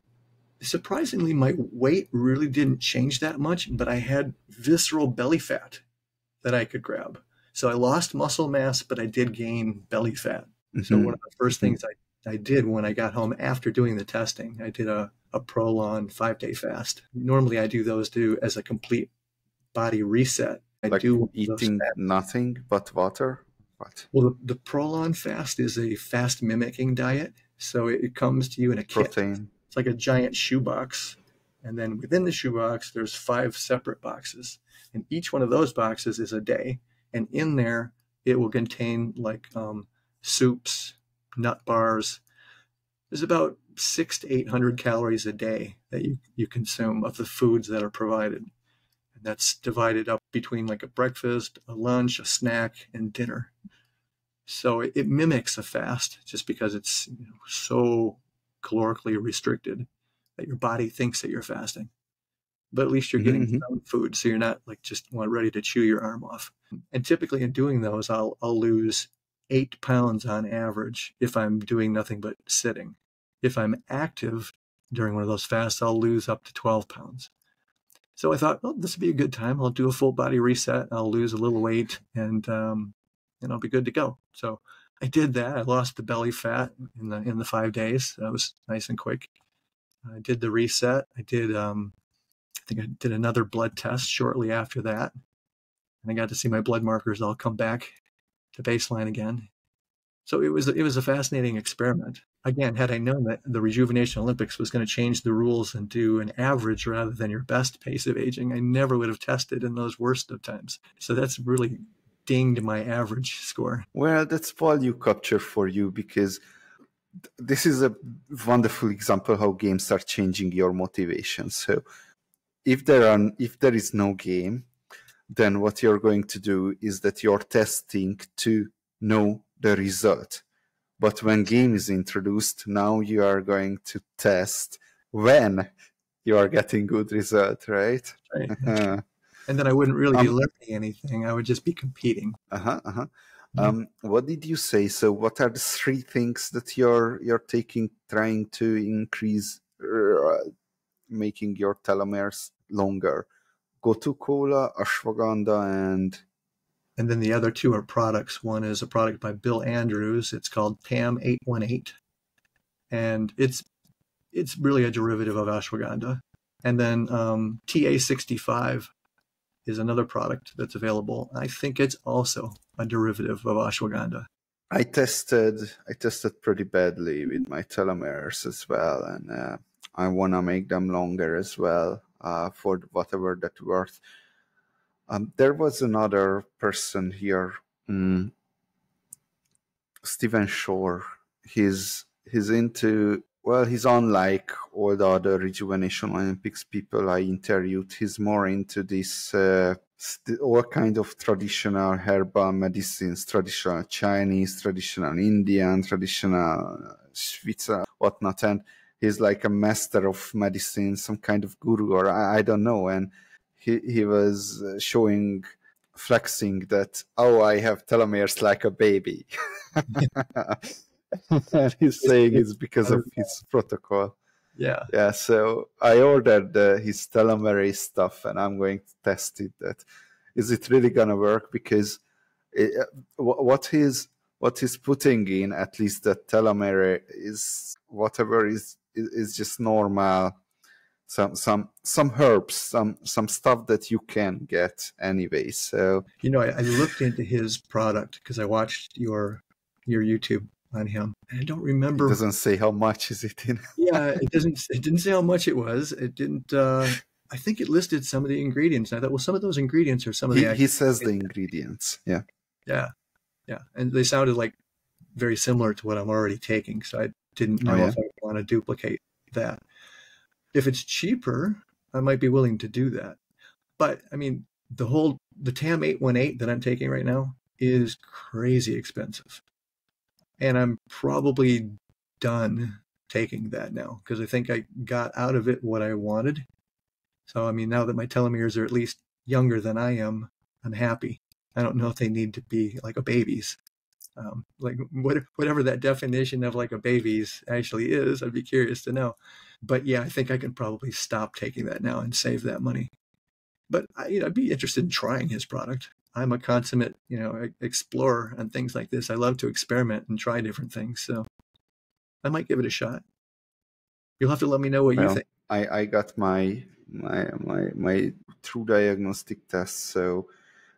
Surprisingly, my weight really didn't change that much, but I had visceral belly fat that I could grab. So I lost muscle mass, but I did gain belly fat. So one of the first things I, I did when I got home after doing the testing, I did a, a Prolon five-day fast. Normally, I do those do as a complete body reset. I like do eating nothing but water? What? Well, the, the Prolon fast is a fast mimicking diet. So it, it comes to you in a kit. Protein. It's like a giant shoebox. And then within the shoebox, there's five separate boxes. And each one of those boxes is a day. And in there, it will contain like... Um, soups, nut bars. There's about six to eight hundred calories a day that you, you consume of the foods that are provided. And that's divided up between like a breakfast, a lunch, a snack, and dinner. So it, it mimics a fast just because it's, you know, so calorically restricted that your body thinks that you're fasting. But at least you're getting mm-hmm. some food, so you're not like just ready to chew your arm off. And typically in doing those, I'll, I'll lose eight pounds on average if I'm doing nothing but sitting. If I'm active during one of those fasts, I'll lose up to twelve pounds. So I thought, oh, this would be a good time. I'll do a full body reset. I'll lose a little weight, and um, and I'll be good to go. So I did that. I lost the belly fat in the in the five days. That was nice and quick. I did the reset. I did. Um, I think I did another blood test shortly after that, and I got to see my blood markers all come back to baseline again. So it was it was a fascinating experiment. Again, had I known that the Rejuvenation Olympics was going to change the rules and do an average rather than your best pace of aging, I never would have tested in those worst of times. So that's really dinged my average score. Well, that's value capture for you, because this is a wonderful example how games are changing your motivation. So if there are if there is no game, then what you're going to do is that you're testing to know the result. But when game is introduced, now you are going to test when you are getting good result, right? Right. And then I wouldn't really um, be learning anything. I would just be competing. Uh-huh, uh-huh. Mm-hmm. Um, what did you say? So what are the three things that you're, you're taking, trying to increase, uh, making your telomeres longer? Gotu Kola, ashwagandha, and... And then the other two are products. One is a product by Bill Andrews. It's called T A M eight one eight. And it's, it's really a derivative of ashwagandha. And then um, T A sixty-five. Is another product that's available. I think it's also a derivative of ashwagandha. I tested, I tested pretty badly with my telomeres as well, and uh, I want to make them longer as well, uh, for whatever that's worth. Um, there was another person here, um, Stephen Shore. He's he's into well, he's unlike all the other Rejuvenation Olympics people I interviewed. He's more into this, uh, all kind of traditional herbal medicines, traditional Chinese, traditional Indian, traditional Switzerland, whatnot. And he's like a master of medicine, some kind of guru, or I, I don't know. And he, he was showing, flexing that, oh, I have telomeres like a baby. He's saying it's because of his protocol. Yeah. Yeah. So I ordered uh, his telomerase stuff, and I'm going to test it. That is it really gonna work? Because it, what he's what he's putting in, at least the telomere is whatever is is just normal. Some some some herbs, some some stuff that you can get anyway. So you know, I, I looked into his product because I watched your your YouTube. On him, and I don't remember. It doesn't say how much is it in. Yeah, it doesn't. It didn't say how much it was. It didn't. Uh, I think it listed some of the ingredients. And I thought, well, some of those ingredients are some of he, the. He says the ingredients. Yeah. Yeah, yeah, and they sounded like very similar to what I'm already taking, so I didn't know oh, yeah? if I would want to duplicate that. If it's cheaper, I might be willing to do that. But I mean, the whole the T A M eight one eight that I'm taking right now is crazy expensive. And I'm probably done taking that now, because I think I got out of it what I wanted. So, I mean, now that my telomeres are at least younger than I am, I'm happy. I don't know if they need to be like a baby's. Um, like what, whatever that definition of like a baby's actually is, I'd be curious to know. But yeah, I think I can probably stop taking that now and save that money. But I, you know, I'd be interested in trying his product. I'm a consummate, you know, explorer on things like this. I love to experiment and try different things. So I might give it a shot. You'll have to let me know what well, you think. I, I got my, my, my, my true diagnostic test. So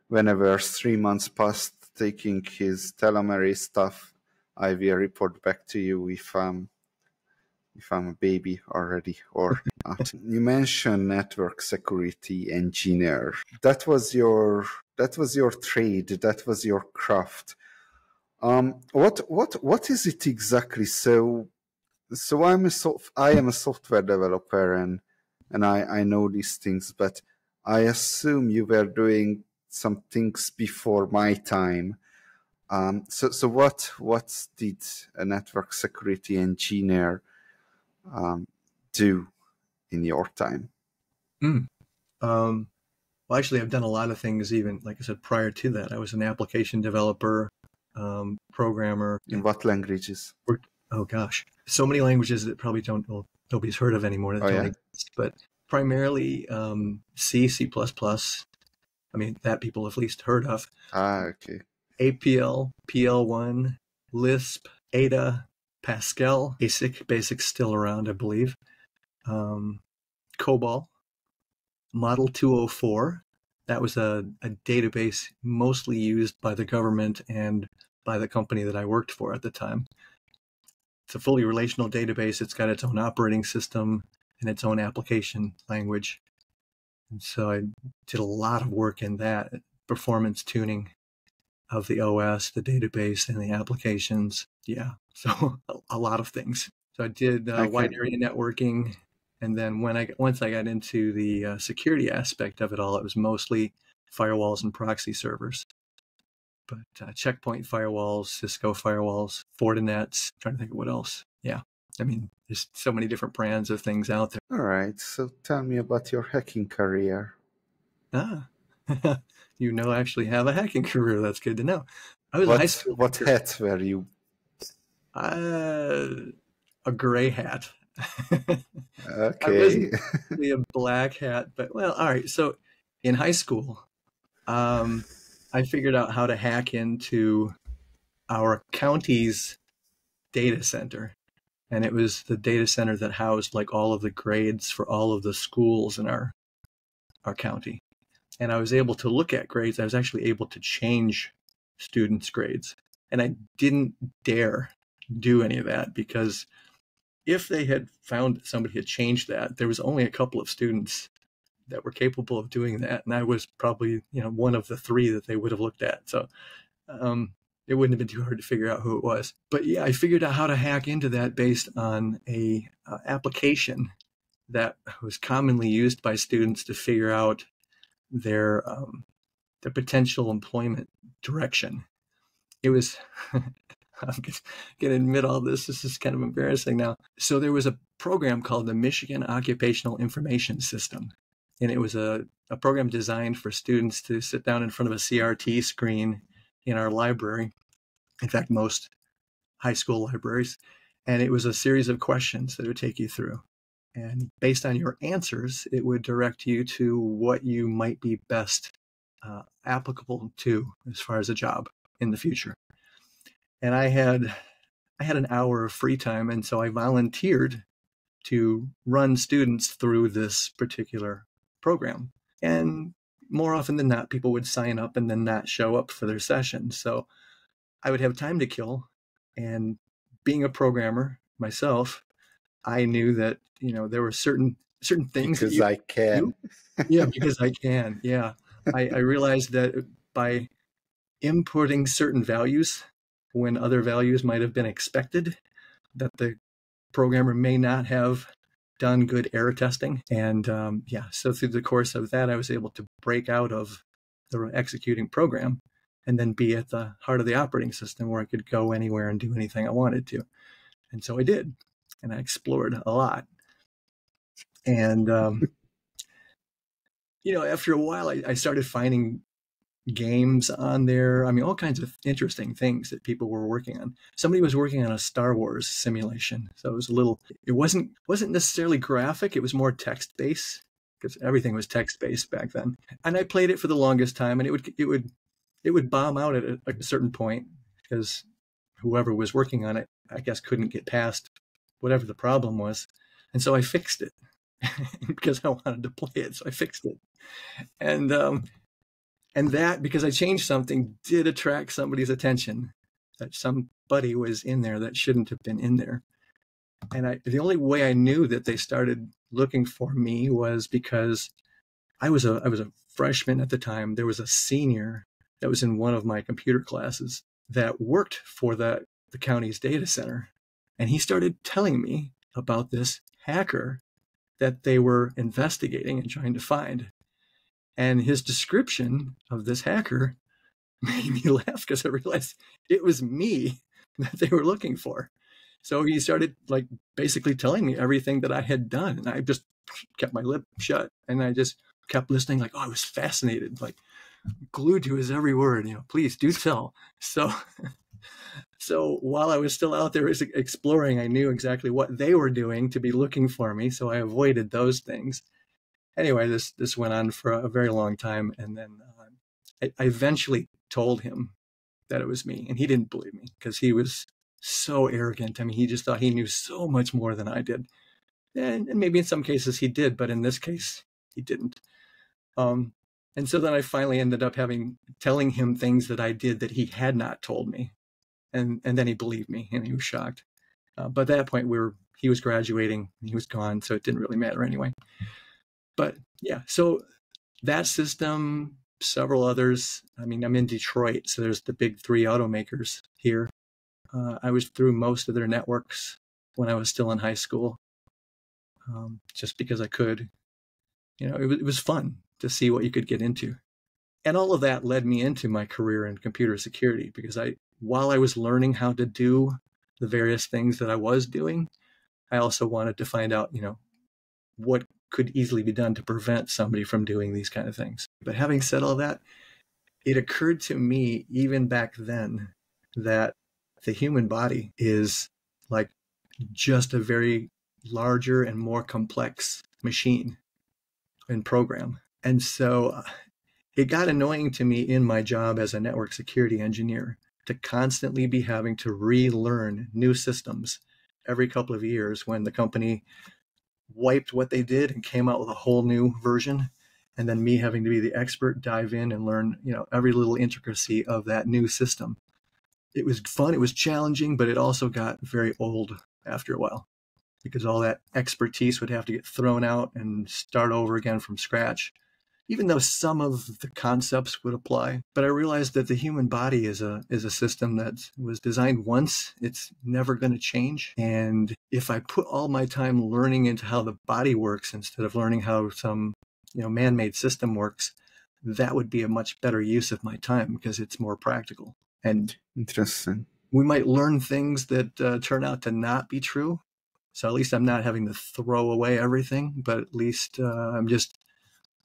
whenever three months past taking his telomerase stuff, I will report back to you if I'm, if I'm a baby already or not. You mentioned network security engineer. That was your... That was your trade. That was your craft. Um, what what what is it exactly? So, so I'm a soft, I am a software developer, and and I I know these things. But I assume you were doing some things before my time. Um, so so what what did a network security engineer um, do in your time? Mm. Um. Well, actually, I've done a lot of things, even, like I said, prior to that. I was an application developer, um, programmer. In what languages? Oh, gosh. So many languages that probably don't well, nobody's heard of anymore. That oh, yeah. exist, but primarily um, C, C++. I mean, that people have at least heard of. Ah, okay. A P L, P L one, Lisp, Ada, Pascal, ASIC, BASIC's still around, I believe, um, COBOL, Model two oh four. That was a, a database mostly used by the government and by the company that I worked for at the time. It's a fully relational database. It's got its own operating system and its own application language. And so I did a lot of work in that, performance tuning of the O S, the database, and the applications. Yeah, so a lot of things. So I did uh, okay. wide area networking. And then when I once I got into the uh, security aspect of it all, it was mostly firewalls and proxy servers. But uh, checkpoint firewalls, Cisco firewalls, Fortinets, I'm trying to think of what else. Yeah, I mean, there's so many different brands of things out there. All right, so tell me about your hacking career. Ah, you know, I actually have a hacking career. That's good to know. I was what, a high school what hat were you? Uh, a gray hat. Okay. I wasn't really a black hat, but well, all right. So in high school, um, I figured out how to hack into our county's data center. And it was the data center that housed like all of the grades for all of the schools in our, our county. And I was able to look at grades. I was actually able to change students' grades. And I didn't dare do any of that because if they had found somebody had changed that, there was only a couple of students that were capable of doing that. And I was probably, you know, one of the three that they would have looked at. So um, it wouldn't have been too hard to figure out who it was. But yeah, I figured out how to hack into that based on a uh, application that was commonly used by students to figure out their, um, their potential employment direction. It was... I'm going to admit all this. This is kind of embarrassing now. So there was a program called the Michigan Occupational Information System. And it was a, a program designed for students to sit down in front of a C R T screen in our library. In fact, most high school libraries. And it was a series of questions that would take you through. And based on your answers, it would direct you to what you might be best uh, applicable to as far as a job in the future. And I had, I had an hour of free time, and so I volunteered to run students through this particular program. And more often than not, people would sign up and then not show up for their session. So I would have time to kill. And being a programmer myself, I knew that, you know, there were certain certain things. Because I can. Do. Yeah, because I can. Yeah, I, I realized that by inputting certain values when other values might have been expected, that the programmer may not have done good error testing. And um, yeah, so through the course of that, I was able to break out of the executing program and then be at the heart of the operating system where I could go anywhere and do anything I wanted to. And so I did, and I explored a lot. And, um, you know, after a while, I, I started finding games on there. I mean, all kinds of interesting things that people were working on. Somebody was working on a Star Wars simulation. So it was a little, it wasn't, wasn't necessarily graphic. It was more text-based because everything was text-based back then. And I played it for the longest time, and it would, it would, it would bomb out at a, a certain point because whoever was working on it, I guess, couldn't get past whatever the problem was. And so I fixed it because I wanted to play it. So I fixed it. And, um, And that, because I changed something, did attract somebody's attention, that somebody was in there that shouldn't have been in there. And I, the only way I knew that they started looking for me was because I was a I was a freshman at the time. There was a senior that was in one of my computer classes that worked for the, the county's data center. And he started telling me about this hacker that they were investigating and trying to find. And his description of this hacker made me laugh because I realized it was me that they were looking for. So he started like basically telling me everything that I had done. And I just kept my lip shut and I just kept listening. Like, oh, I was fascinated, like glued to his every word, you know, please do tell. So, so while I was still out there exploring, I knew exactly what they were doing to be looking for me. So I avoided those things. Anyway, this, this went on for a very long time. And then uh, I, I eventually told him that it was me. And he didn't believe me because he was so arrogant. I mean, he just thought he knew so much more than I did. And, and maybe in some cases he did, but in this case, he didn't. Um, and so then I finally ended up having telling him things that I did that he had not told me. And, and then he believed me and he was shocked. Uh, but at that point, we were, he was graduating and he was gone, so it didn't really matter anyway. But yeah, so that system, several others. I mean, I'm in Detroit, so there's the big three automakers here. Uh, I was through most of their networks when I was still in high school, um, just because I could. You know, it, it was fun to see what you could get into. And all of that led me into my career in computer security, because I, while I was learning how to do the various things that I was doing, I also wanted to find out, you know, what could easily be done to prevent somebody from doing these kind of things. But having said all that, it occurred to me even back then that the human body is like just a very larger and more complex machine and program. And so it got annoying to me in my job as a network security engineer to constantly be having to relearn new systems every couple of years when the company wiped what they did and came out with a whole new version. And then me having to be the expert, dive in and learn, you know, every little intricacy of that new system. It was fun. It was challenging, but it also got very old after a while because all that expertise would have to get thrown out and start over again from scratch, even though some of the concepts would apply. But I realized that the human body is a, is a system that was designed once. It's never going to change. And if I put all my time learning into how the body works instead of learning how some, you know, man-made system works, that would be a much better use of my time because it's more practical. And interesting. We might learn things that uh, turn out to not be true. So at least I'm not having to throw away everything, but at least uh, I'm just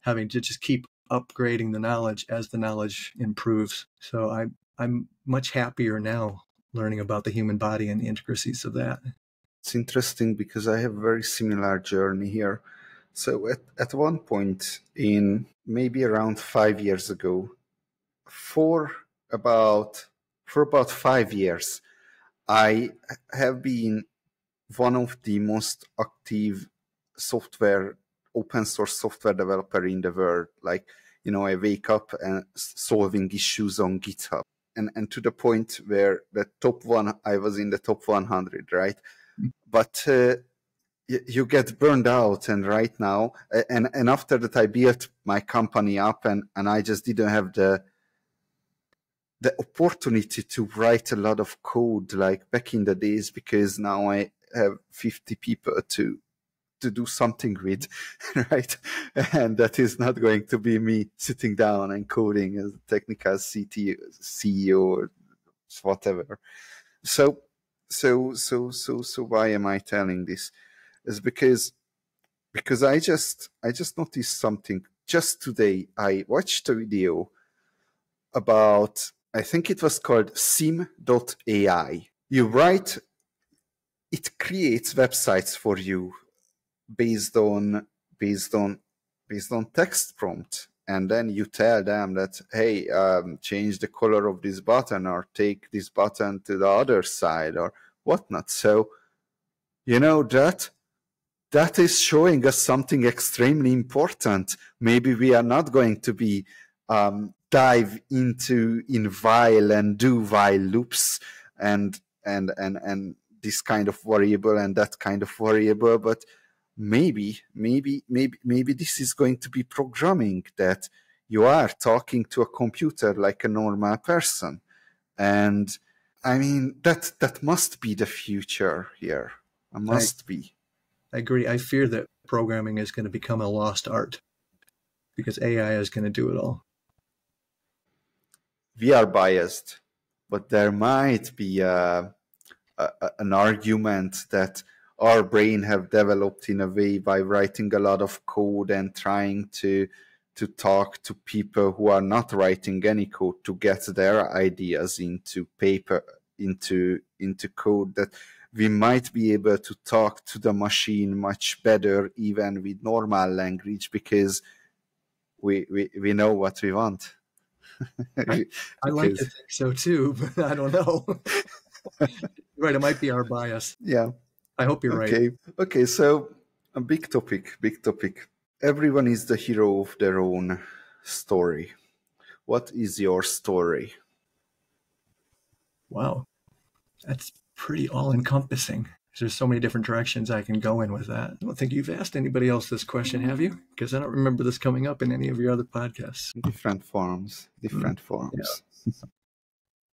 having to just keep upgrading the knowledge as the knowledge improves. So I, I'm much happier now learning about the human body and the intricacies of that. It's interesting because I have a very similar journey here. So at, at one point in maybe around five years ago, for about, for about five years, I have been one of the most active software open source software developer in the world. Like, you know, I wake up and solving issues on GitHub and, and to the point where the top one, I was in the top one hundred, right? Mm-hmm. But uh, you, you get burned out. And right now, and, and after that, I built my company up and, and I just didn't have the, the opportunity to write a lot of code like back in the days, because now I have fifty people to to do something with, right? And that is not going to be me sitting down and coding as a technical C T O, C E O or whatever. So, so, so, so, so why am I telling this? It's because, because I just, I just noticed something. Just today, I watched a video about, I think it was called sim dot A I. You write, it creates websites for you based on based on based on text prompt, and then you tell them that, hey, um, change the color of this button or take this button to the other side or whatnot. So, you know, that that is showing us something extremely important. Maybe we are not going to be um, dive into in while and do while loops and and and and this kind of variable and that kind of variable, but Maybe, maybe, maybe, maybe this is going to be programming that you are talking to a computer like a normal person. And I mean, that, that must be the future here. It must I, be. I agree. I fear that programming is going to become a lost art because A I is going to do it all. We are biased, but there might be a, a, an argument that our brain have developed in a way by writing a lot of code and trying to, to talk to people who are not writing any code to get their ideas into paper, into, into code, that we might be able to talk to the machine much better, even with normal language, because we, we, we know what we want. I, I like to think so too, but I don't know. Right, it might be our bias. Yeah. I hope you're okay. Right. Okay, so a big topic, big topic. Everyone is the hero of their own story. What is your story? Wow, that's pretty all-encompassing. There's so many different directions I can go in with that. I don't think you've asked anybody else this question, have you? Because I don't remember this coming up in any of your other podcasts. Different forms, different mm-hmm. forms. Yeah.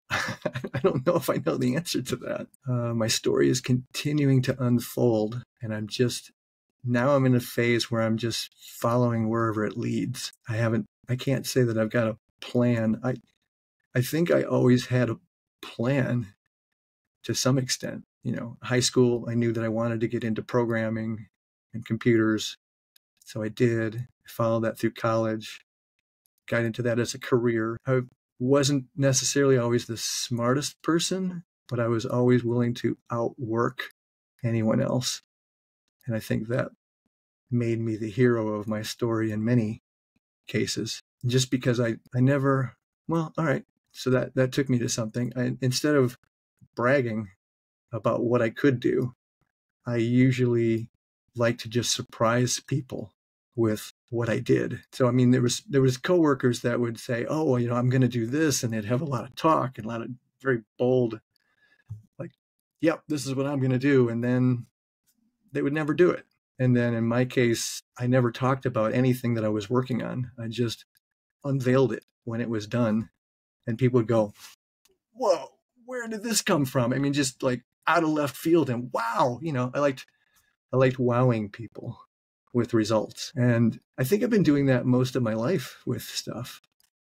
I don't know if I know the answer to that. Uh, my story is continuing to unfold, and I'm just, now I'm in a phase where I'm just following wherever it leads. I haven't, I can't say that I've got a plan. I, I think I always had a plan to some extent. You know, high school, I knew that I wanted to get into programming and computers. So I did. I followed that through college, got into that as a career. I wasn't necessarily always the smartest person, but I was always willing to outwork anyone else. And I think that made me the hero of my story in many cases, just because I, I never, well, all right. So that, that took me to something. I, instead of bragging about what I could do, I usually like to just surprise people with what I did. So, I mean, there was, there was coworkers that would say, oh, well, you know, I'm going to do this. And they'd have a lot of talk and a lot of very bold, like, yep, this is what I'm going to do. And then they would never do it. And then in my case, I never talked about anything that I was working on. I just unveiled it when it was done. And people would go, whoa, where did this come from? I mean, just like, out of left field. And wow, you know, I liked, I liked wowing people with results. And I think I've been doing that most of my life with stuff.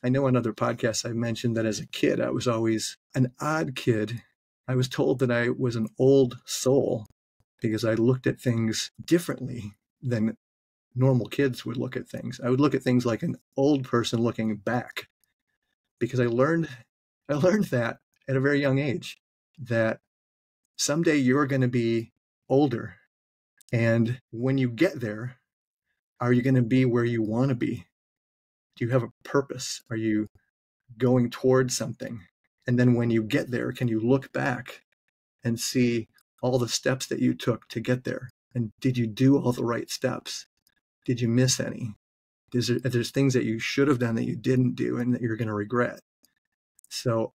I know on other podcasts, I mentioned that as a kid, I was always an odd kid. I was told that I was an old soul because I looked at things differently than normal kids would look at things. I would look at things like an old person looking back because I learned, I learned that at a very young age, that someday you're going to be older. And when you get there, are you going to be where you want to be? Do you have a purpose? Are you going towards something? And then when you get there, can you look back and see all the steps that you took to get there? And did you do all the right steps? Did you miss any? Is there, there's things that you should have done that you didn't do and that you're going to regret. So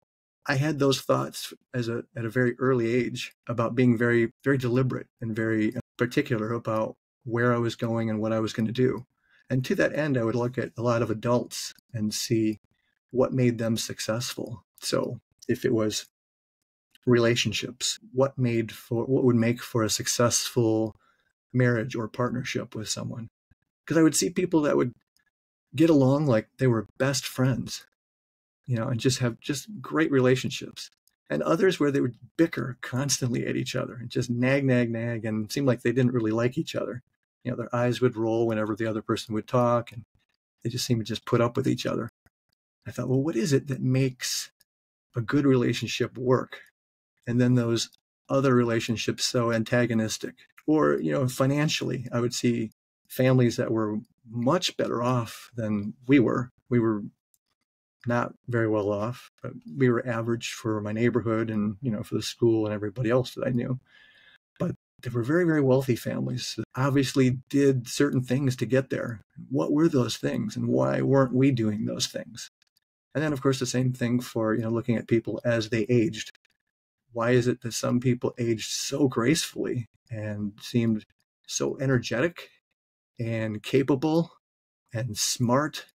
I had those thoughts as a, at a very early age about being very, very deliberate and very particular about where I was going and what I was going to do. And to that end, I would look at a lot of adults and see what made them successful. So if it was relationships, what made for, what would make for a successful marriage or partnership with someone? Because I would see people that would get along like they were best friends, you know, and just have just great relationships, and others where they would bicker constantly at each other and just nag, nag, nag, and seemed like they didn't really like each other. You know, their eyes would roll whenever the other person would talk, and they just seemed to just put up with each other. I thought, well, what is it that makes a good relationship work? And then those other relationships so antagonistic. Or, you know, financially, I would see families that were much better off than we were. We were not very well off, but we were average for my neighborhood and, you know, for the school and everybody else that I knew. But they were very, very wealthy families that obviously did certain things to get there. What were those things and why weren't we doing those things? And then, of course, the same thing for, you know, looking at people as they aged. Why is it that some people aged so gracefully and seemed so energetic and capable and smart,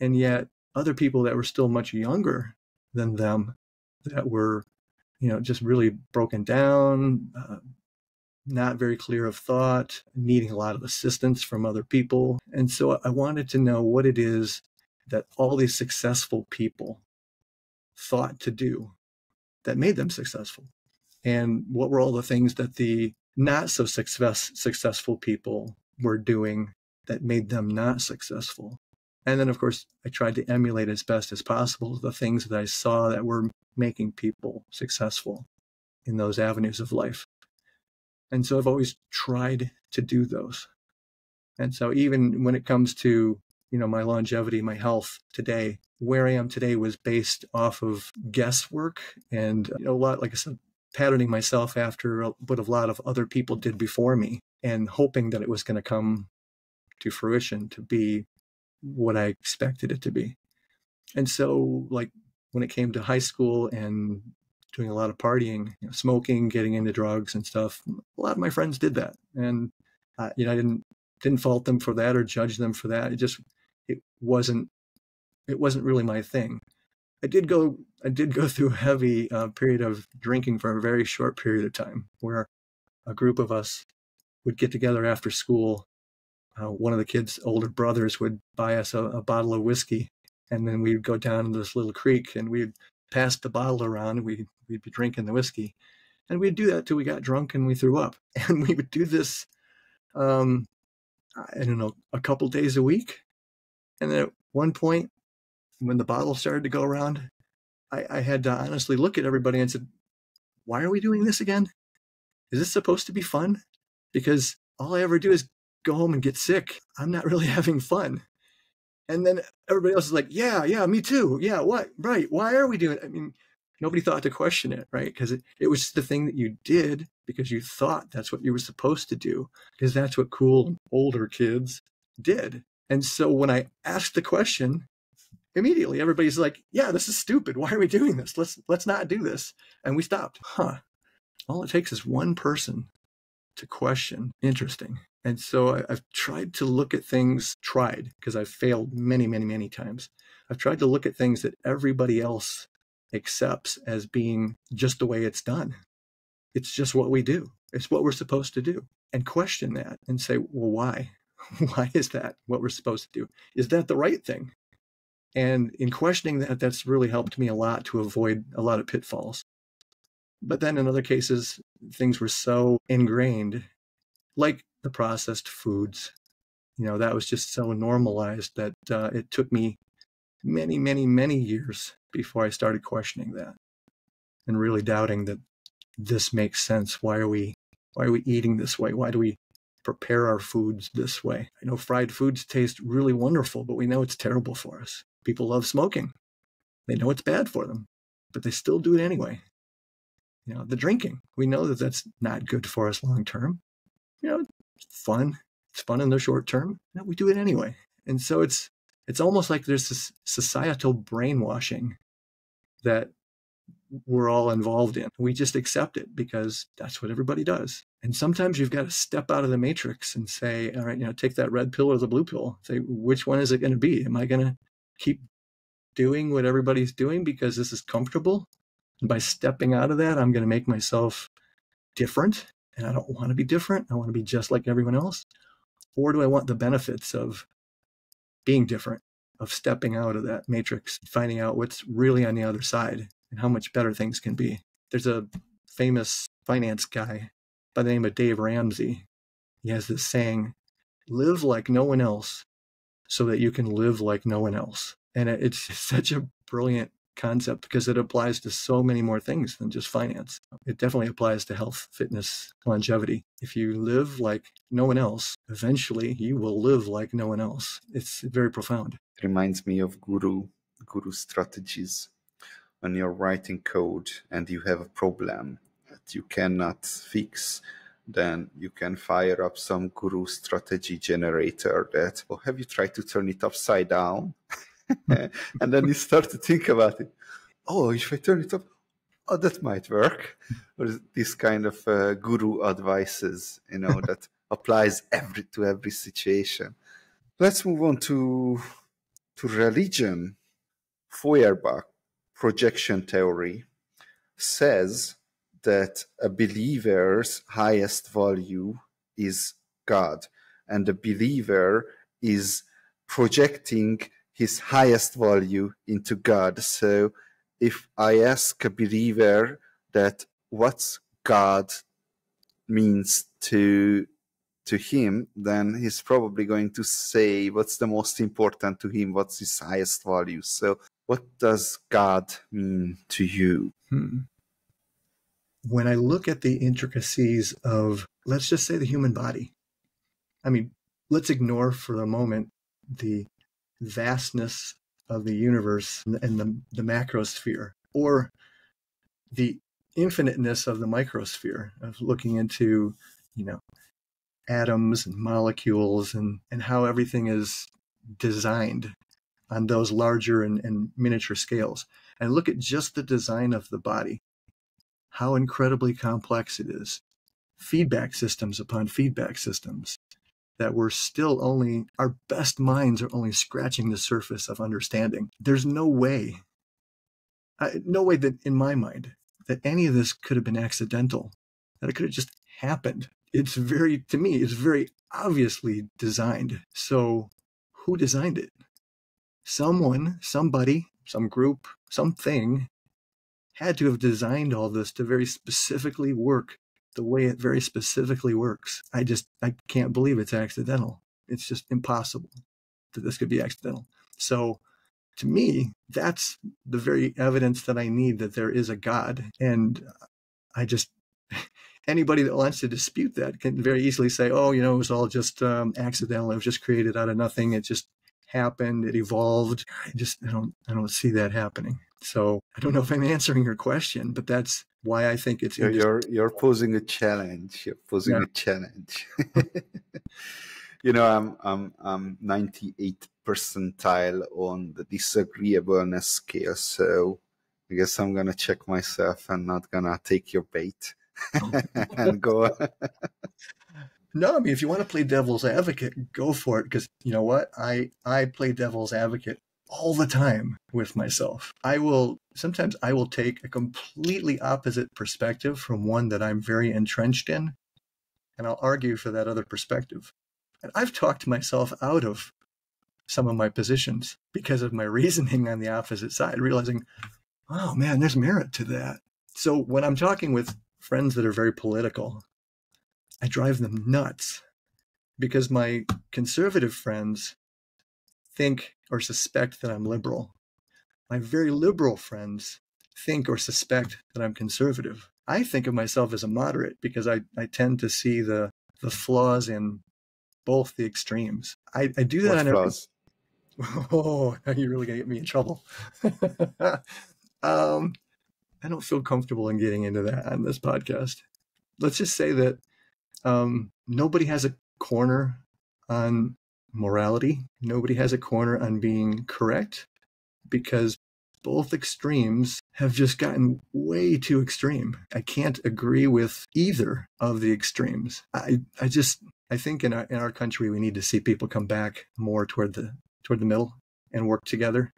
and yet other people that were still much younger than them that were, you know, just really broken down, uh, not very clear of thought, needing a lot of assistance from other people. And so I wanted to know what it is that all these successful people thought to do that made them successful. And what were all the things that the not so success, successful people were doing that made them not successful? And then, of course, I tried to emulate as best as possible the things that I saw that were making people successful in those avenues of life. And so I've always tried to do those. And so even when it comes to, you know, my longevity, my health today, where I am today was based off of guesswork and you know, a lot, like I said, patterning myself after what a lot of other people did before me and hoping that it was going to come to fruition to be what I expected it to be. And so like when it came to high school and doing a lot of partying, you know, smoking, getting into drugs and stuff, a lot of my friends did that. And, uh, you know, I didn't, didn't fault them for that or judge them for that. It just, it wasn't, it wasn't really my thing. I did go, I did go through a heavy uh, period of drinking for a very short period of time where a group of us would get together after school. Uh, one of the kids' older brothers would buy us a, a bottle of whiskey, and then we'd go down to this little creek and we'd pass the bottle around and we'd, we'd be drinking the whiskey. And we'd do that till we got drunk and we threw up. And we would do this, um, I don't know, a couple days a week. And then at one point, when the bottle started to go around, I, I had to honestly look at everybody and said, why are we doing this again? Is this supposed to be fun? Because all I ever do is go home and get sick. I'm not really having fun. And then everybody else is like, yeah, yeah, me too. Yeah, what? Right. Why are we doing it? I mean, nobody thought to question it, right? Because it, it was the thing that you did because you thought that's what you were supposed to do, because that's what cool older kids did. And so when I asked the question, immediately everybody's like, yeah, this is stupid. Why are we doing this? Let's, let's not do this. And we stopped. Huh. All it takes is one person to question. Interesting. And so I, I've tried to look at things, tried, because I've failed many, many, many times. I've tried to look at things that everybody else accepts as being just the way it's done. It's just what we do. It's what we're supposed to do. And question that and say, well, why? Why is that what we're supposed to do? Is that the right thing? And in questioning that, that's really helped me a lot to avoid a lot of pitfalls. But then in other cases, things were so ingrained, like the processed foods, you know, that was just so normalized that uh, it took me many, many, many years before I started questioning that and really doubting that this makes sense. Why are we, why are we eating this way? Why do we prepare our foods this way? I know fried foods taste really wonderful, but we know it's terrible for us. People love smoking. They know it's bad for them, but they still do it anyway. You know, the drinking, we know that that's not good for us long term. You know, it's fun. It's fun in the short term. No, we do it anyway. And so it's it's almost like there's this societal brainwashing that we're all involved in. We just accept it because that's what everybody does. And sometimes you've got to step out of the matrix and say, all right, you know, take that red pill or the blue pill. Say, which one is it going to be? Am I going to keep doing what everybody's doing because this is comfortable? And by stepping out of that, I'm going to make myself different. And I don't want to be different. I want to be just like everyone else. Or do I want the benefits of being different, of stepping out of that matrix, finding out what's really on the other side and how much better things can be? There's a famous finance guy by the name of Dave Ramsey. He has this saying, live like no one else so that you can live like no one else. And it's such a brilliant concept because it applies to so many more things than just finance. It definitely applies to health, fitness, longevity. If you live like no one else, eventually you will live like no one else. It's very profound. It reminds me of guru, guru strategies. When you're writing code and you have a problem that you cannot fix, then you can fire up some guru strategy generator that, well, have you tried to turn it upside down? And then you start to think about it. Oh, if I turn it up, oh, that might work. Or this kind of uh, guru advices, you know, that applies every to every situation. Let's move on to to religion. Feuerbach, projection theory, says that a believer's highest value is God, and the believer is projecting his highest value into God. So if I ask a believer that what God means to, to him, then he's probably going to say what's the most important to him, what's his highest value. So what does God mean to you? Hmm. When I look at the intricacies of, let's just say the human body, I mean, let's ignore for the moment the vastness of the universe and the, the macrosphere, or the infiniteness of the microsphere, of looking into, you know, atoms and molecules and, and how everything is designed on those larger and, and miniature scales. And look at just the design of the body, how incredibly complex it is. Feedback systems upon feedback systems that we're still only, our best minds are only scratching the surface of understanding. There's no way, I, no way that in my mind, that any of this could have been accidental, that it could have just happened. It's very, to me, it's very obviously designed. So who designed it? Someone, somebody, some group, something had to have designed all this to very specifically work the way it very specifically works. I just, I can't believe it's accidental. It's just impossible that this could be accidental. So to me, that's the very evidence that I need that there is a God. And I just, anybody that wants to dispute that can very easily say, oh, you know, it was all just um, accidental. It was just created out of nothing. It just happened. It evolved. I just, I don't, I don't see that happening. So I don't know if I'm answering your question, but that's why I think it's. You're, you're, you're posing a challenge. You're posing yeah. a challenge. You know, I'm, I'm, I'm ninety-eight percentile on the disagreeableness scale. So I guess I'm going to check myself and not going to take your bait. And go on. No, I mean, if you want to play devil's advocate, go for it, because you know what, I I play devil's advocate all the time with myself. I will sometimes I will take a completely opposite perspective from one that I'm very entrenched in, and I'll argue for that other perspective. And I've talked myself out of some of my positions because of my reasoning on the opposite side, realizing, oh man, there's merit to that. So when I'm talking with friends that are very political, I drive them nuts because my conservative friends think or suspect that I'm liberal. My very liberal friends think or suspect that I'm conservative. I think of myself as a moderate because I, I tend to see the, the flaws in both the extremes. I, I do that. What on flaws? Every, oh, you're really going to get me in trouble. um, I don't feel comfortable in getting into that on this podcast. Let's just say that um, nobody has a corner on morality. Nobody has a corner on being correct because both extremes have just gotten way too extreme. I can't agree with either of the extremes. I, I just, I think in our, in our country, we need to see people come back more toward the, toward the middle and work together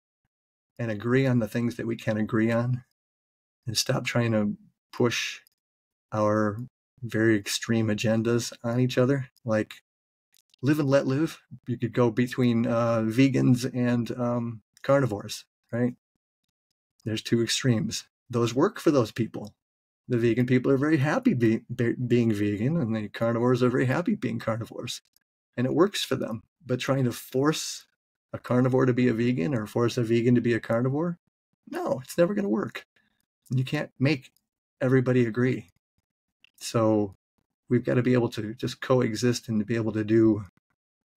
and agree on the things that we can agree on and stop trying to push our very extreme agendas on each other. Like, live and let live. You could go between uh, vegans and um, carnivores, right? There's two extremes. Those work for those people. The vegan people are very happy be be being vegan, and the carnivores are very happy being carnivores. And it works for them. But trying to force a carnivore to be a vegan or force a vegan to be a carnivore, no, it's never going to work. You can't make everybody agree. So we've got to be able to just coexist and to be able to do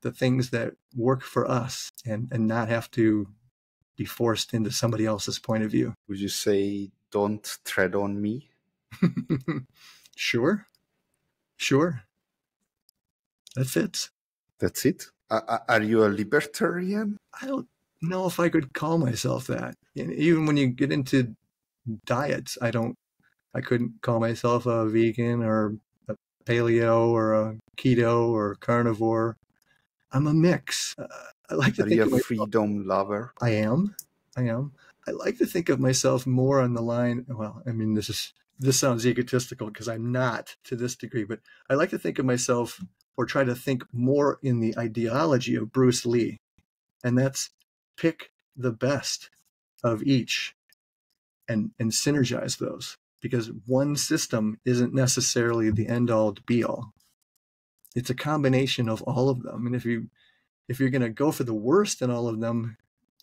the things that work for us and, and not have to be forced into somebody else's point of view. Would you say, don't tread on me? Sure. Sure. That fits. That's it. Are you a libertarian? I don't know if I could call myself that. Even when you get into diets, I don't, I couldn't call myself a vegan or a paleo or a keto or a carnivore. I'm a mix. Uh, I like to Are think you of a myself, freedom lover? I am. I am. I like to think of myself more on the line. Well, I mean, this is, this sounds egotistical because I'm not to this degree, but I like to think of myself or try to think more in the ideology of Bruce Lee. And that's pick the best of each and, and synergize those. Because one system isn't necessarily the end-all to be-all. It's a combination of all of them. And if you, if you're going to go for the worst in all of them,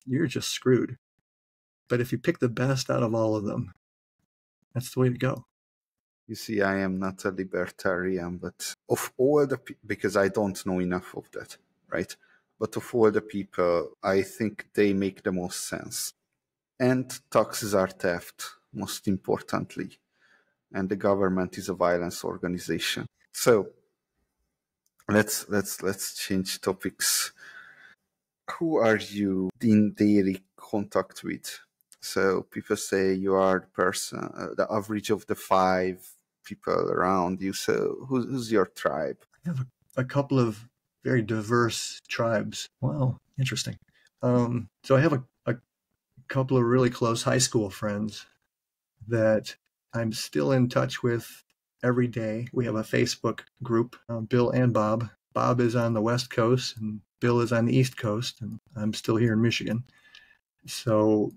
you're just screwed. But if you pick the best out of all of them, that's the way to go. You see, I am not a libertarian, but of all the, because I don't know enough of that, right? but of all the people, I think they make the most sense. And taxes are theft, most importantly. And the government is a violence organization. So let's let's let's change topics. Who are you in daily contact with? So people say you are the person, uh, the average of the five people around you. So who's, who's your tribe? I have a, a couple of very diverse tribes. Wow, interesting. Um, so I have a, a couple of really close high school friends that I'm still in touch with every day. We have a Facebook group, um, Bill and Bob. Bob is on the West Coast and Bill is on the East Coast, and I'm still here in Michigan. So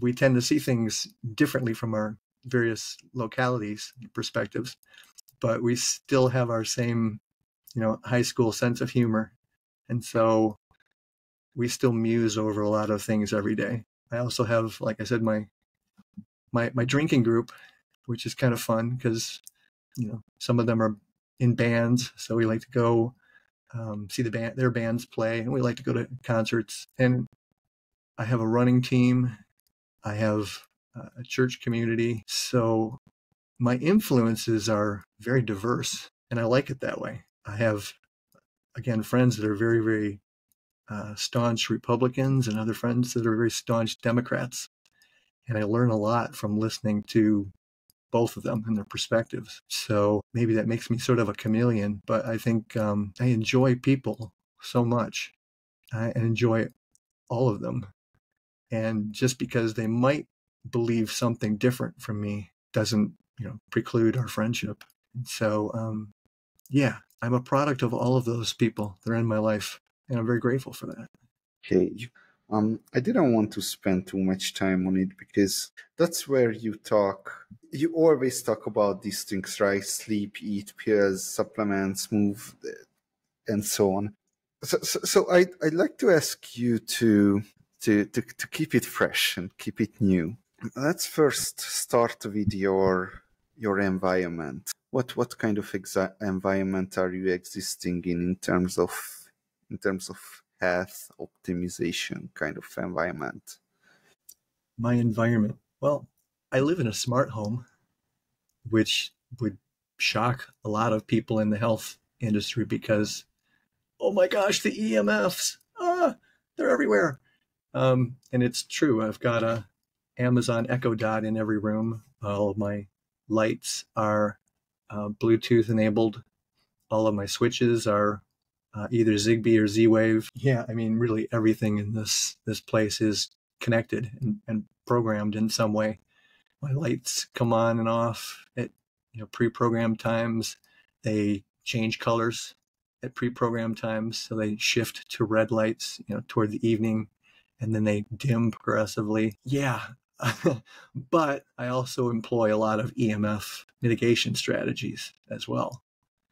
we tend to see things differently from our various localities and perspectives, but we still have our same, you know, high school sense of humor. And so we still muse over a lot of things every day. I also have, like I said, my my, my drinking group, which is kind of fun because, you know, some of them are in bands. So we like to go um, see the band, their bands play, and we like to go to concerts. And I have a running team. I have a church community. So my influences are very diverse, and I like it that way. I have, again, friends that are very, very uh, staunch Republicans and other friends that are very staunch Democrats. And I learn a lot from listening to both of them and their perspectives. So maybe that makes me sort of a chameleon, but I think um, I enjoy people so much. I enjoy all of them. And just because they might believe something different from me doesn't, you know, preclude our friendship. And so, um, yeah, I'm a product of all of those people that are in my life, and I'm very grateful for that. Okay. Um, I didn't want to spend too much time on it because that's where you talk. You always talk about these things, right? Sleep, eat, pills, supplements, move, and so on. So, so, so I, I'd like to ask you to... To, to, to keep it fresh and keep it new. Let's first start with your your environment. What what kind of environment are you existing in in terms of in terms of health optimization kind of environment? My environment. Well, I live in a smart home, which would shock a lot of people in the health industry because, oh my gosh, the E M Fs, ah, they're everywhere. Um, and it's true. I've got a Amazon Echo Dot in every room. All of my lights are uh, Bluetooth enabled. All of my switches are uh, either Zigbee or Z-Wave. Yeah, I mean, really everything in this, this place is connected and, and programmed in some way. My lights come on and off at, you know, pre-programmed times. They change colors at pre-programmed times. So they shift to red lights, you know, toward the evening. And then they dim progressively. Yeah, but I also employ a lot of E M F mitigation strategies as well.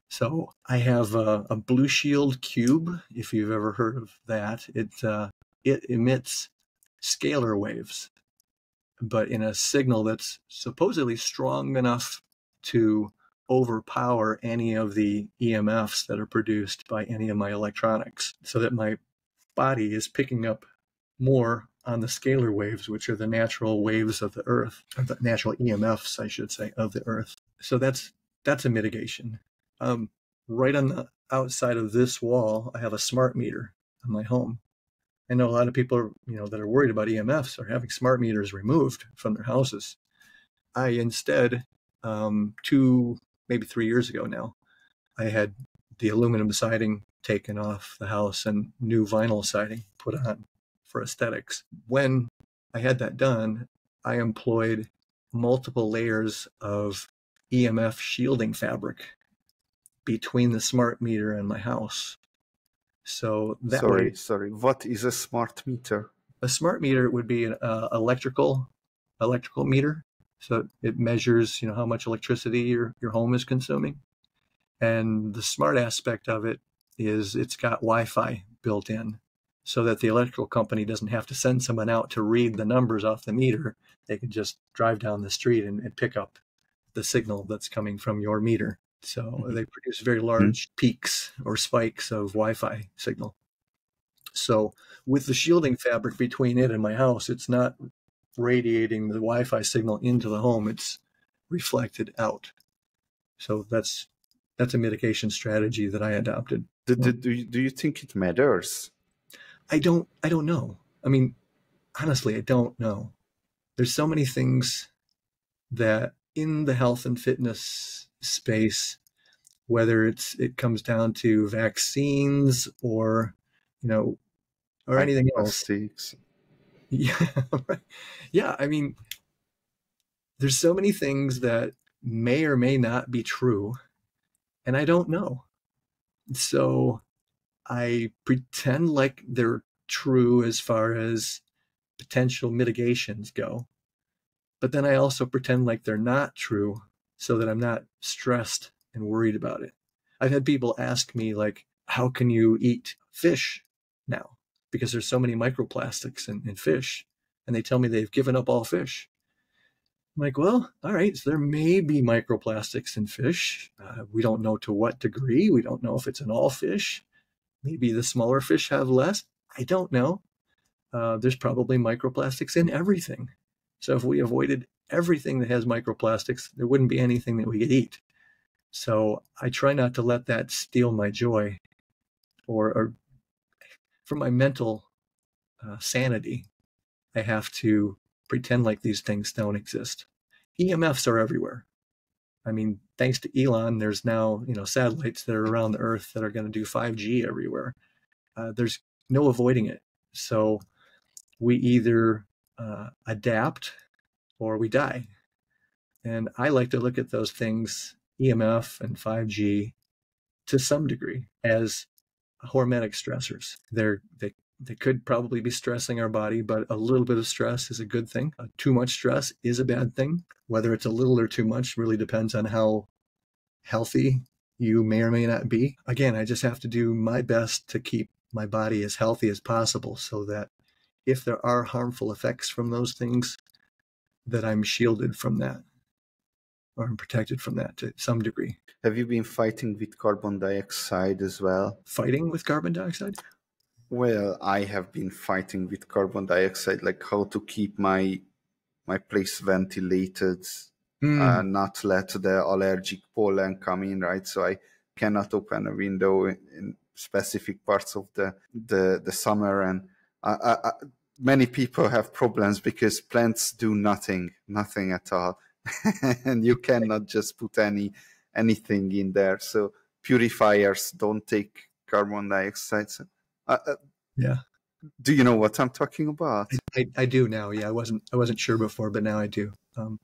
So I have a, a Blue Shield cube, if you've ever heard of that. It, uh, it emits scalar waves, but in a signal that's supposedly strong enough to overpower any of the E M Fs that are produced by any of my electronics, so that my body is picking up more on the scalar waves, which are the natural waves of the earth, or the natural E M Fs, I should say, of the earth. So that's that's a mitigation. Um, right on the outside of this wall, I have a smart meter in my home. I know a lot of people are, you know, that are worried about E M Fs are having smart meters removed from their houses. I instead, um, two, maybe three years ago now, I had the aluminum siding taken off the house and new vinyl siding put on for aesthetics. When I had that done, I employed multiple layers of E M F shielding fabric between the smart meter and my house. So that Sorry, way, sorry. What is a smart meter? A smart meter would be an uh, electrical electrical meter. So it measures, you know, how much electricity your, your home is consuming. And the smart aspect of it is it's got Wi-Fi built in, so that the electrical company doesn't have to send someone out to read the numbers off the meter. They can just drive down the street and, and pick up the signal that's coming from your meter. So mm-hmm. they produce very large mm-hmm. peaks or spikes of Wi-Fi signal. So with the shielding fabric between it and my house, it's not radiating the Wi-Fi signal into the home. It's reflected out. So that's that's a mitigation strategy that I adopted. Do, do, do, you, do you think it matters? I don't, I don't know. I mean, honestly, I don't know. There's so many things that in the health and fitness space, whether it's it comes down to vaccines or, you know, or anything else. Yeah, right. Yeah, I mean, there's so many things that may or may not be true, and I don't know. So I pretend like they're true as far as potential mitigations go, but then I also pretend like they're not true so that I'm not stressed and worried about it. I've had people ask me, like, how can you eat fish now? Because there's so many microplastics in, in fish, and they tell me they've given up all fish. I'm like, well, all right, so there may be microplastics in fish. Uh, we don't know to what degree. We don't know if it's in all fish. Maybe the smaller fish have less. I don't know. Uh, there's probably microplastics in everything. So if we avoided everything that has microplastics, there wouldn't be anything that we could eat. So I try not to let that steal my joy or, or from my mental uh, sanity. I have to pretend like these things don't exist. E M Fs are everywhere. I mean, thanks to Elon, there's now, you know, satellites that are around the earth that are going to do five G everywhere. Uh, there's no avoiding it. So we either uh, adapt or we die. And I like to look at those things, E M F and five G, to some degree as hormetic stressors. They're, they they could probably be stressing our body, but a little bit of stress is a good thing. Uh, too much stress is a bad thing. Whether it's a little or too much really depends on how healthy you may or may not be. Again, I just have to do my best to keep my body as healthy as possible so that if there are harmful effects from those things, that I'm shielded from that, or I'm protected from that to some degree. Have you been fighting with carbon dioxide as well? Fighting with carbon dioxide? Well, I have been fighting with carbon dioxide, like how to keep my my place ventilated, mm. uh, not let the allergic pollen come in, right? So I cannot open a window in, in specific parts of the, the, the summer. And I, I, I, many people have problems because plants do nothing, nothing at all. And you cannot just put any anything in there. So purifiers don't take carbon dioxide. So, uh, yeah. Do you know what I'm talking about? I, I do now. Yeah, I wasn't I wasn't sure before, but now I do. Um,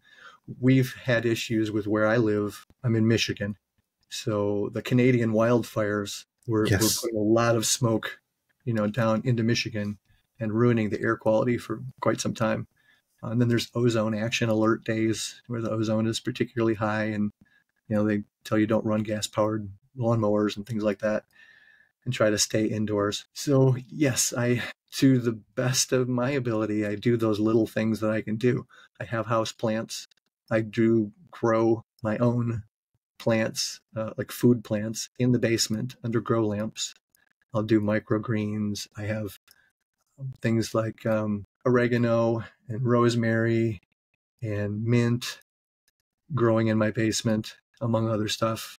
we've had issues with where I live. I'm in Michigan, so the Canadian wildfires were, yes. were putting a lot of smoke, you know, down into Michigan and ruining the air quality for quite some time. And then there's ozone action alert days where the ozone is particularly high, and you know, they tell you don't run gas-powered lawnmowers and things like that, and try to stay indoors. So yes, I, to the best of my ability, I do those little things that I can do. I have house plants. I do grow my own plants, uh, like food plants, in the basement under grow lamps. I'll do microgreens. I have things like um, oregano and rosemary and mint growing in my basement, among other stuff.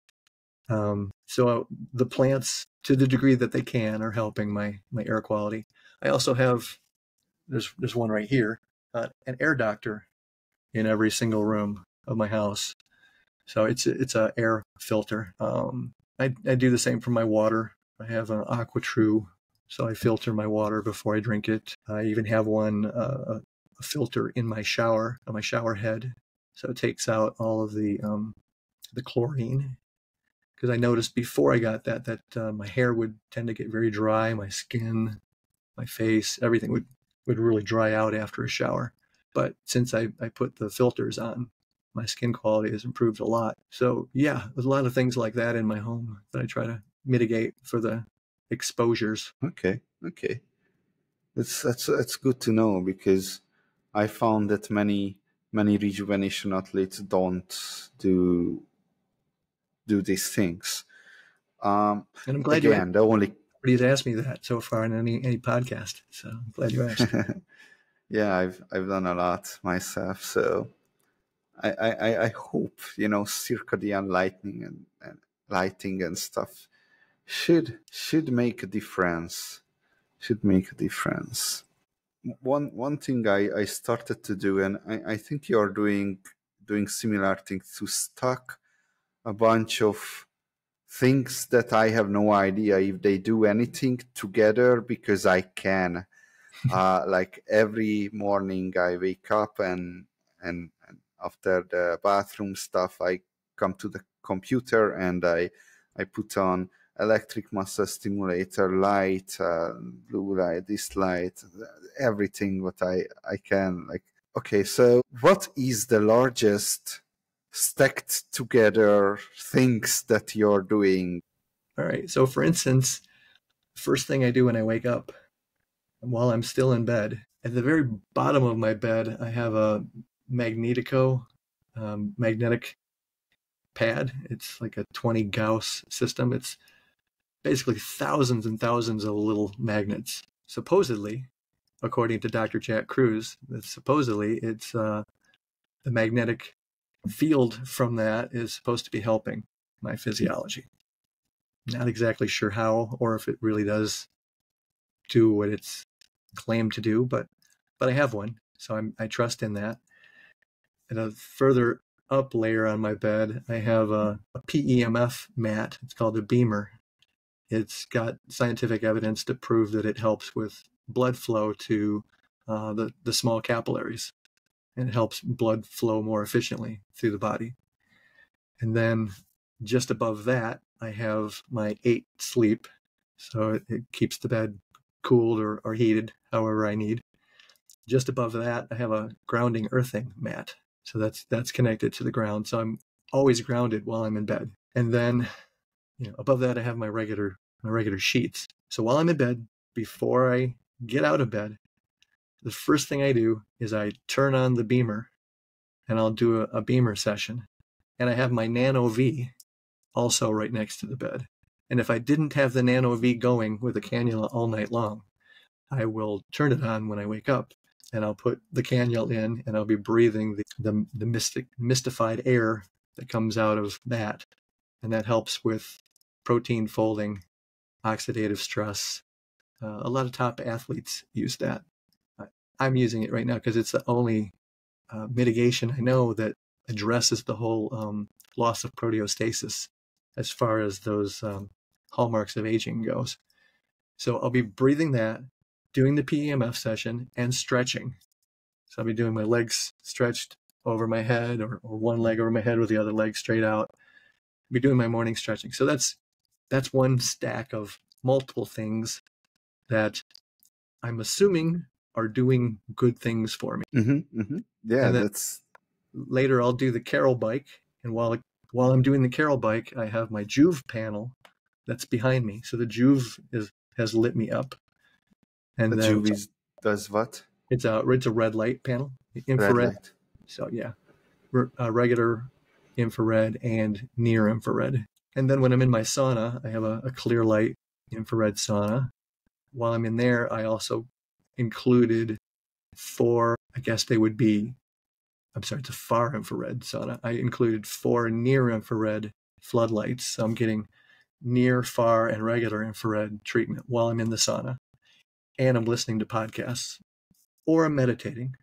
Um, so the plants, to the degree that they can, are helping my, my air quality. I also have, there's, there's one right here, uh, an air doctor in every single room of my house. So it's, it's a air filter. Um, I, I do the same for my water. I have an AquaTrue. So I filter my water before I drink it. I even have one, uh, a filter in my shower, on my shower head. So it takes out all of the, um, the chlorine. Because I noticed before I got that, that uh, my hair would tend to get very dry. My skin, my face, everything would, would really dry out after a shower. But since I, I put the filters on, my skin quality has improved a lot. So yeah, there's a lot of things like that in my home that I try to mitigate for the exposures. Okay, okay, that's that's that's good to know, because I found that many many rejuvenation athletes don't do do these things. Um, and I'm glad again, you the only Nobody's asked me that so far in any any podcast, so I'm glad you asked. Yeah, I've I've done a lot myself, so I I, I hope, you know, circadian lighting and, and lighting and stuff should should make a difference. Should make a difference. One one thing I, I started to do, and I, I think you're doing doing similar things, to stock a bunch of things that I have no idea if they do anything together, because I can. Uh, like every morning I wake up and, and and after the bathroom stuff, I come to the computer and I I put on electric muscle stimulator, light, uh, blue light, this light, everything what I, I can. Like, okay, so what is the largest stacked together things that you're doing? All right. So for instance, first thing I do when I wake up, while I'm still in bed, at the very bottom of my bed, I have a Magnetico um, magnetic pad. It's like a twenty Gauss system. It's basically thousands and thousands of little magnets. Supposedly, according to Doctor Jack Cruz, supposedly it's uh, the magnetic field from that is supposed to be helping my physiology. Not exactly sure how, or if it really does do what it's claimed to do, but but I have one, so I'm, I trust in that. And a further up layer on my bed, I have a, a P E M F mat. It's called a Beamer. It's got scientific evidence to prove that it helps with blood flow to uh, the the small capillaries, and it helps blood flow more efficiently through the body. And then just above that, I have my eight sleep. So it, it keeps the bed cooled or, or heated, however I need. Just above that, I have a grounding earthing mat. So that's that's connected to the ground. So I'm always grounded while I'm in bed. And then, you know, above that, I have my regular my regular sheets. So while I'm in bed, before I get out of bed, the first thing I do is I turn on the Beamer, and I'll do a, a Beamer session. And I have my Nano-V also right next to the bed. And if I didn't have the Nano-V going with a cannula all night long, I will turn it on when I wake up, and I'll put the cannula in, and I'll be breathing the, the, the mystic, mystified air that comes out of that. And that helps with protein folding, oxidative stress. Uh, a lot of top athletes use that. I'm using it right now because it's the only uh, mitigation I know that addresses the whole um, loss of proteostasis as far as those um, hallmarks of aging goes. So I'll be breathing that, doing the P E M F session, and stretching. So I'll be doing my legs stretched over my head, or, or one leg over my head with the other leg straight out. I'll be doing my morning stretching. So that's that's one stack of multiple things that I'm assuming are doing good things for me. Mm-hmm, mm-hmm. Yeah, that's. Later, I'll do the Carol bike, and while while I'm doing the Carol bike, I have my Juve panel that's behind me. So the Juve is has lit me up. And the then, Juve is, does what? It's a it's a red light panel, infrared. Red light. So yeah, re, uh, regular infrared and near infrared. And then when I'm in my sauna, I have a, a clear light infrared sauna. While I'm in there, I also included four, I guess they would be, I'm sorry, it's a far infrared sauna. I included four near infrared floodlights. So I'm getting near, far, and regular infrared treatment while I'm in the sauna. And I'm listening to podcasts, or I'm meditating,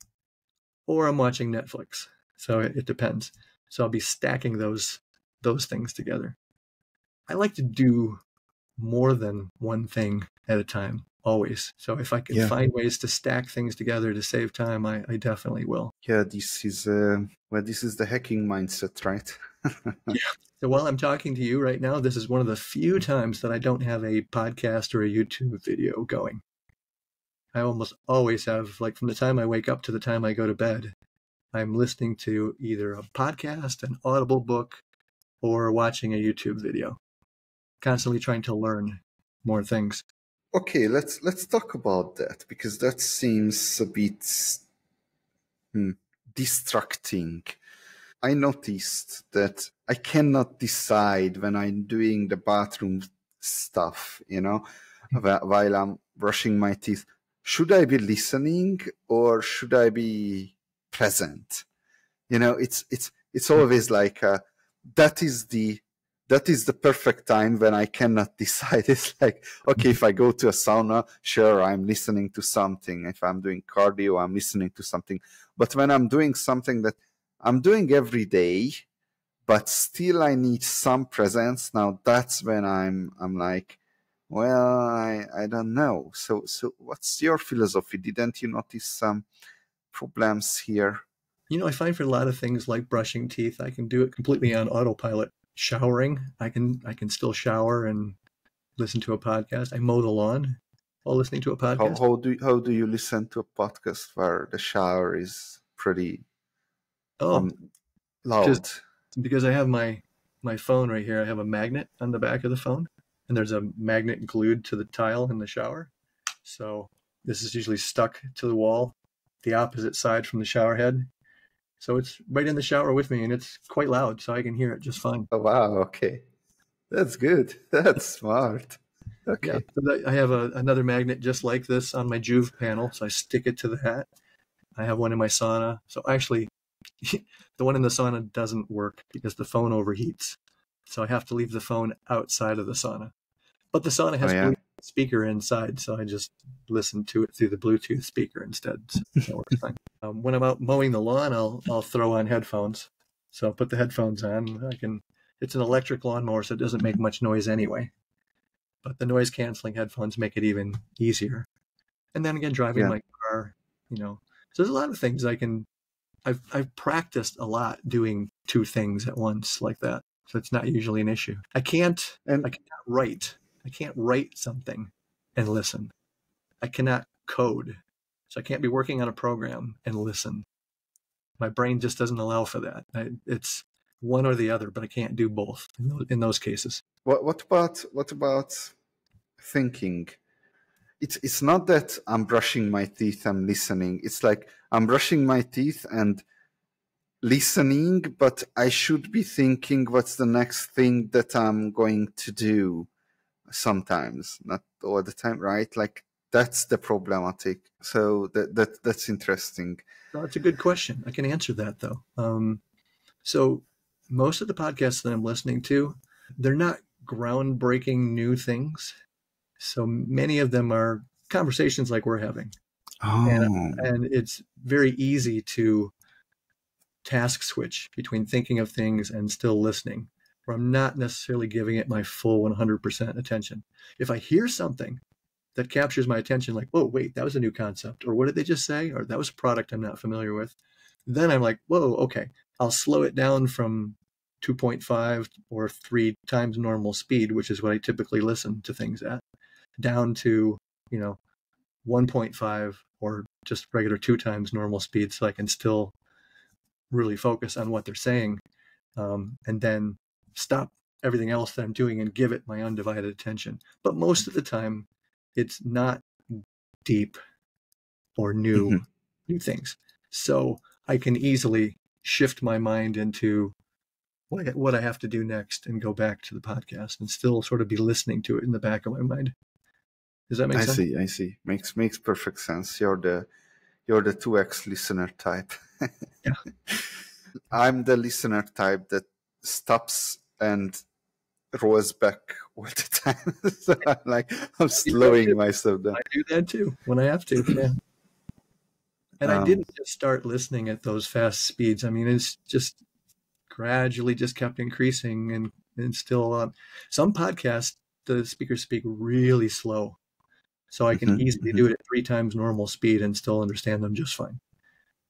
or I'm watching Netflix. So it, it depends. So I'll be stacking those, those things together. I like to do more than one thing at a time. Always. So if I can yeah. find ways to stack things together to save time, I, I definitely will. Yeah, this is uh, well, this is the hacking mindset, right? Yeah. So while I'm talking to you right now, this is one of the few times that I don't have a podcast or a YouTube video going. I almost always have, like from the time I wake up to the time I go to bed, I'm listening to either a podcast, an Audible book, or watching a YouTube video. Constantly trying to learn more things. Okay, let's let's talk about that, because that seems a bit hmm, distracting. I noticed that I cannot decide when I'm doing the bathroom stuff, you know. while I'm brushing my teeth. Should I be listening or should I be present? You know, it's it's it's always like uh, that is the that is the perfect time when I cannot decide. It's like, okay, if I go to a sauna, sure, I'm listening to something. If I'm doing cardio, I'm listening to something. But when I'm doing something that I'm doing every day, but still I need some presence, now that's when I'm I'm like, well, I, I don't know. So so what's your philosophy? Didn't you notice some problems here? You know, I find for a lot of things like brushing teeth, I can do it completely on autopilot. Showering, I can I can still shower and listen to a podcast. I mow the lawn while listening to a podcast. How, how do how do you listen to a podcast where the shower is pretty oh um, loud? Just because I have my my phone right here. I have a magnet on the back of the phone. And there's a magnet glued to the tile in the shower. So this is usually stuck to the wall, the opposite side from the shower head. So it's right in the shower with me, and it's quite loud, so I can hear it just fine. Oh, wow. Okay. That's good. That's smart. Okay. Yeah, so I have a, another magnet just like this on my Juve panel, so I stick it to the hat. I have one in my sauna. So actually, the one in the sauna doesn't work because the phone overheats. So I have to leave the phone outside of the sauna. But the sauna has oh, yeah. a Bluetooth speaker inside, so I just listen to it through the Bluetooth speaker instead. So that works fine. Um, when I'm out mowing the lawn, I'll I'll throw on headphones. So I'll put the headphones on. I can. It's an electric lawnmower, so it doesn't make much noise anyway. But the noise canceling headphones make it even easier. And then again, driving yeah. my car, you know. So there's a lot of things I can. I've I've practiced a lot doing two things at once like that. So it's not usually an issue. I can't. And I can't write. I can't write something and listen. I cannot code. So I can't be working on a program and listen. My brain just doesn't allow for that. I, it's one or the other, but I can't do both in those, in those cases. What, what about what about thinking? It's it's not that I'm brushing my teeth and listening. It's like I'm brushing my teeth and listening, but I should be thinking what's the next thing that I'm going to do. Sometimes, not all the time, right? Like that's the problematic. So that that that's interesting. That's a good question. I can answer that though. Um, so most of the podcasts that I'm listening to, they're not groundbreaking new things. So many of them are conversations like we're having, oh. and, and it's very easy to task switch between thinking of things and still listening. Where I'm not necessarily giving it my full one hundred percent attention. If I hear something that captures my attention, like, oh, wait, that was a new concept, or what did they just say? Or that was a product I'm not familiar with. Then I'm like, whoa, okay, I'll slow it down from two point five or three times normal speed, which is what I typically listen to things at, down to, you know, one point five or just regular two times normal speed. So I can still really focus on what they're saying. Um, and then stop everything else that I'm doing and give it my undivided attention. But most of the time, it's not deep or new, mm-hmm. new things. So I can easily shift my mind into what, what I have to do next and go back to the podcast and still sort of be listening to it in the back of my mind. Does that make I sense? I see. I see. Makes, makes perfect sense. You're the, you're the two X listener type. Yeah. I'm the listener type that stops and rolls back all the time. So I'm like, I'm slowing myself down. I do that too when I have to. Yeah. And um, I didn't just start listening at those fast speeds. I mean, it's just gradually just kept increasing, and and still um, some podcasts the speakers speak really slow, so I can mm-hmm, easily mm-hmm. do it at three times normal speed and still understand them just fine.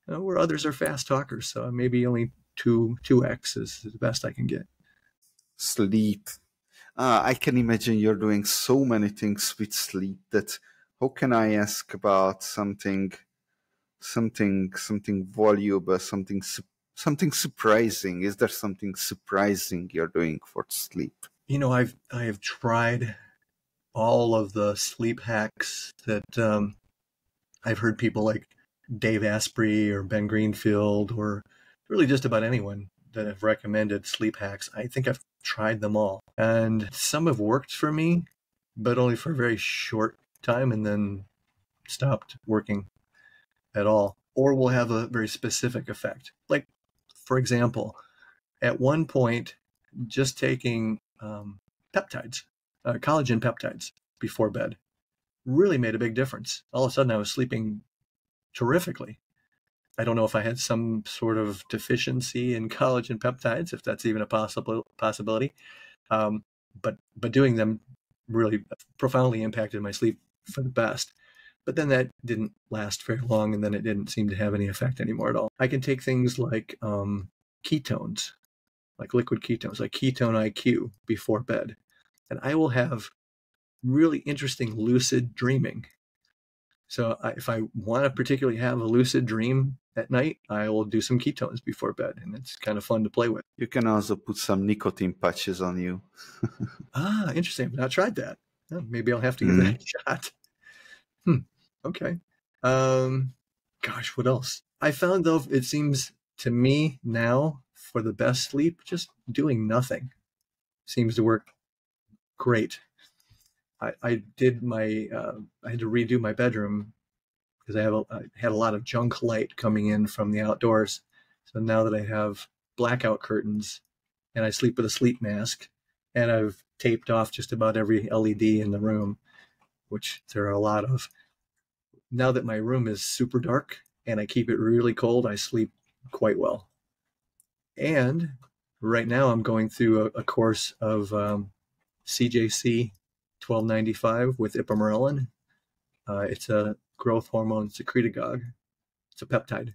You know, where others are fast talkers, so maybe only two two X is the best I can get. Sleep. Uh, I can imagine you're doing so many things with sleep that how can I ask about something, something, something valuable, something, something surprising? Is there something surprising you're doing for sleep? You know, I've, I have tried all of the sleep hacks that um, I've heard people like Dave Asprey or Ben Greenfield or really just about anyone that have recommended sleep hacks. I think I've tried them all, and some have worked for me but only for a very short time, and then stopped working at all, or will have a very specific effect. Like, for example, at one point, just taking um, peptides, uh, collagen peptides before bed really made a big difference. All of a sudden, I was sleeping terrifically. I don't know if I had some sort of deficiency in collagen peptides, if that's even a possible possibility. Um, but, but doing them really profoundly impacted my sleep for the best. But then that didn't last very long, and then it didn't seem to have any effect anymore at all. I can take things like um, ketones, like liquid ketones, like ketone I Q before bed, and I will have really interesting lucid dreaming. So I, if I want to particularly have a lucid dream at night, I will do some ketones before bed, and it's kind of fun to play with. You can also put some nicotine patches on you. Ah, interesting. I've not tried that. Oh, maybe I'll have to give mm. that a shot. Hmm. Okay. Um, gosh, what else? I found, though, it seems to me now for the best sleep, just doing nothing seems to work great. I, I did my, uh, I had to redo my bedroom because I have a, I had a lot of junk light coming in from the outdoors. So now that I have blackout curtains and I sleep with a sleep mask, and I've taped off just about every L E D in the room, which there are a lot of. Now that my room is super dark and I keep it really cold, I sleep quite well. And right now I'm going through a, a course of um, C J C twelve ninety-five with ipamorelin. Uh, it's a growth hormone secretagogue. It's a peptide.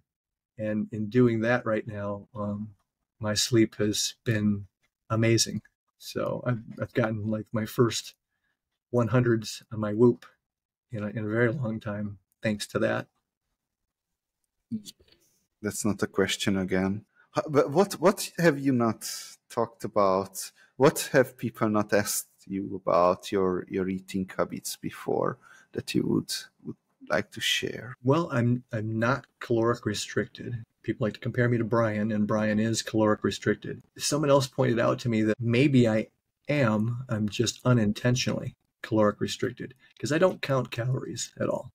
And in doing that right now, um, my sleep has been amazing. So I've, I've gotten like my first one hundreds on my whoop in a, in a very long time, thanks to that. That's not a question again. But what, what have you not talked about? What have people not asked you about your, your eating habits before that you would, would like to share? Well, I'm, I'm not caloric restricted. People like to compare me to Brian, and Brian is caloric restricted. Someone else pointed out to me that maybe I am, I'm just unintentionally caloric restricted, because I don't count calories at all.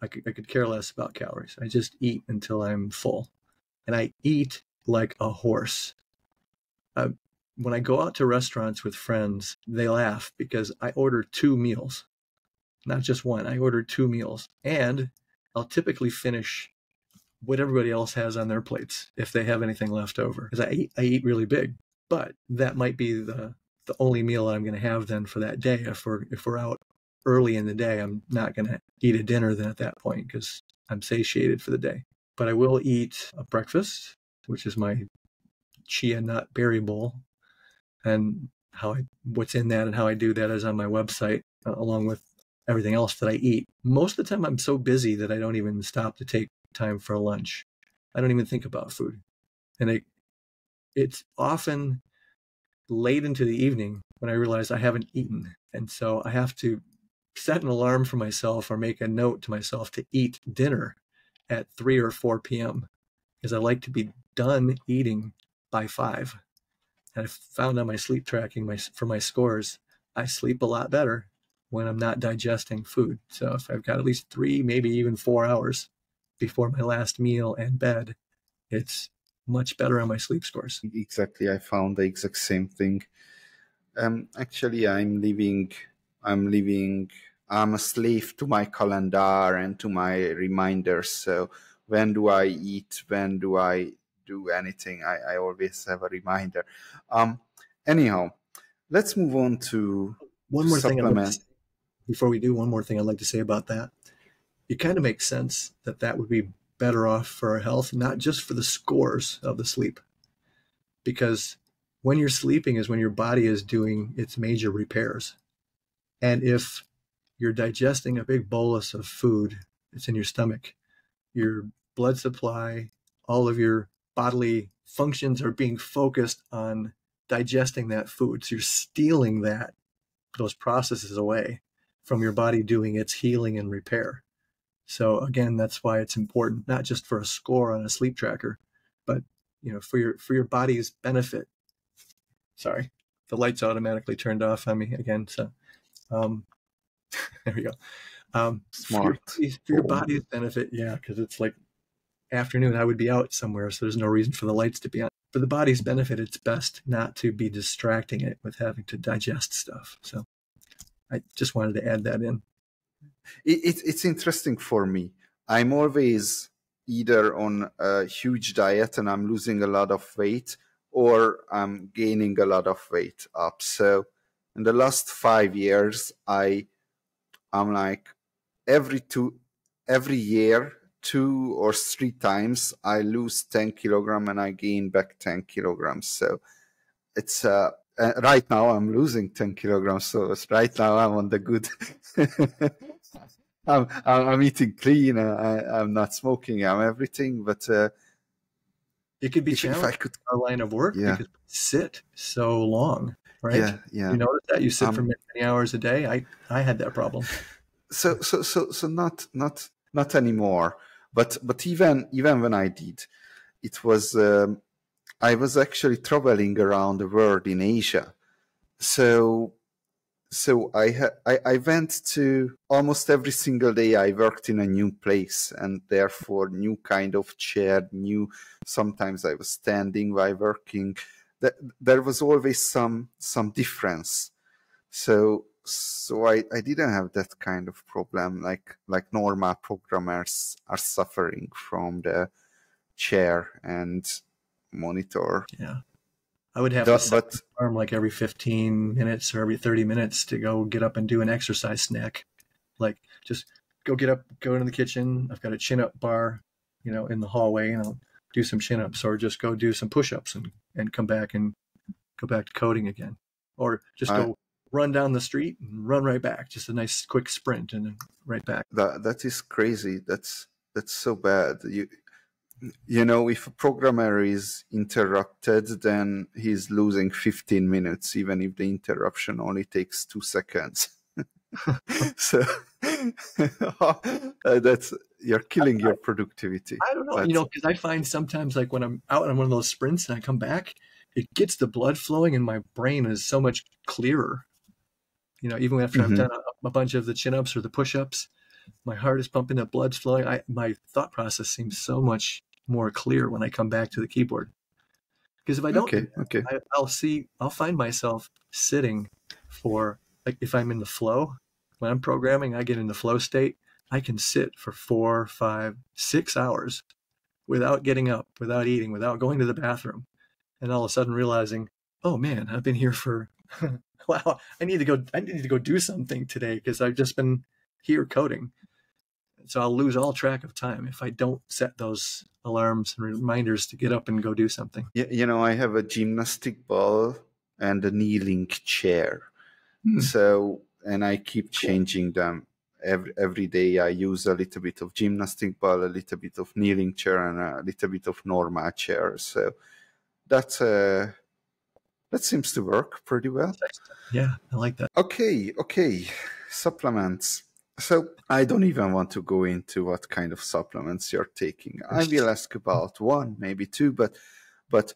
I could, I could care less about calories. I just eat until I'm full, and I eat like a horse. Uh, when I go out to restaurants with friends, they laugh because I order two meals, not just one. I order two meals, and I'll typically finish what everybody else has on their plates if they have anything left over, because I eat, I eat really big. But that might be the the only meal I'm going to have then for that day. If we're, if we're out early in the day, I'm not going to eat a dinner then at that point because I'm satiated for the day. But I will eat a breakfast, which is my chia nut berry bowl. And how I, what's in that and how I do that is on my website, uh, along with everything else that I eat. Most of the time I'm so busy that I don't even stop to take time for lunch. I don't even think about food. And it, it's often late into the evening when I realize I haven't eaten. And so I have to set an alarm for myself or make a note to myself to eat dinner at three or four P M because I like to be done eating by five. And I found on my sleep tracking my, for my scores, I sleep a lot better when I'm not digesting food. So if I've got at least three, maybe even four hours before my last meal and bed, it's much better on my sleep scores. Exactly. I found the exact same thing. Um, actually, I'm living, I'm living, I'm a slave to my calendar and to my reminders. So when do I eat? When do I do anything? I, I always have a reminder. Um, anyhow, let's move on to one more supplement. Thing like to say, before we do, one more thing I'd like to say about that. It kind of makes sense that that would be better off for our health, not just for the scores of the sleep, because when you're sleeping is when your body is doing its major repairs. And if you're digesting a big bolus of food that's in your stomach, your blood supply, all of your bodily functions are being focused on digesting that food. So you're stealing that, those processes away from your body doing its healing and repair. So again, that's why it's important, not just for a score on a sleep tracker, but, you know, for your, for your body's benefit. Sorry, the light's automatically turned off on me again. So Um, there we go. Um, Smart. For your, for your body's benefit, yeah, because it's like afternoon, I would be out somewhere, so there's no reason for the lights to be on. For the body's benefit, it's best not to be distracting it with having to digest stuff. So I just wanted to add that in. It, it, it's interesting for me. I'm always either on a huge diet and I'm losing a lot of weight, or I'm gaining a lot of weight up. So in the last five years, I, I'm like every two, every year, two or three times, I lose ten kilograms and I gain back ten kilograms. So it's uh, uh, right now I'm losing ten kilograms. So right now I'm on the good. I'm, I'm eating clean. I, I'm not smoking. I'm everything, but uh, it could be challenging if I could our line of work, yeah. Because we sit so long, right? Yeah, yeah. You notice that you sit um, for many hours a day. I I had that problem. So so so so not not not anymore. But but even even when I did, it was um, I was actually traveling around the world in Asia, so. So I, ha I I went to almost every single day. I worked in a new place, and therefore new kind of chair, new. Sometimes I was standing while working. That there was always some some difference. So so I I didn't have that kind of problem like like normal programmers are suffering from the chair and monitor. Yeah. I would have to set the alarm like every fifteen minutes or every thirty minutes to go get up and do an exercise snack. Like just go get up, go into the kitchen. I've got a chin up bar, you know, in the hallway, and I'll do some chin ups, or just go do some push ups and, and come back and go back to coding again. Or just I, go run down the street and run right back. Just a nice quick sprint and then right back. That, that is crazy. That's, that's so bad. You, You know, if a programmer is interrupted, then he's losing fifteen minutes, even if the interruption only takes two seconds. So that's, you're killing your productivity. I don't know, but, you know, because I find sometimes like when I'm out on one of those sprints and I come back, it gets the blood flowing and my brain is so much clearer. You know, even after mm-hmm. I've done a, a bunch of the chin-ups or the push-ups, my heart is pumping, the blood's flowing. I, my thought process seems so much more clear when I come back to the keyboard, because if I don't, okay, okay. I, I'll see, I'll find myself sitting for, like, if I'm in the flow, when I'm programming, I get in the flow state, I can sit for four, five, six hours without getting up, without eating, without going to the bathroom. And all of a sudden realizing, oh man, I've been here for, wow, I need to go, I need to go do something today, because I've just been here coding. So I'll lose all track of time if I don't set those alarms and reminders to get up and go do something. You know, I have a gymnastic ball and a kneeling chair. Hmm. So, and I keep changing them. Every, every day I use a little bit of gymnastic ball, a little bit of kneeling chair, and a little bit of normal chair. So that's a... that seems to work pretty well. Yeah, I like that. Okay, okay. Supplements. So I don't even want to go into what kind of supplements you're taking. I will ask about one, maybe two, but but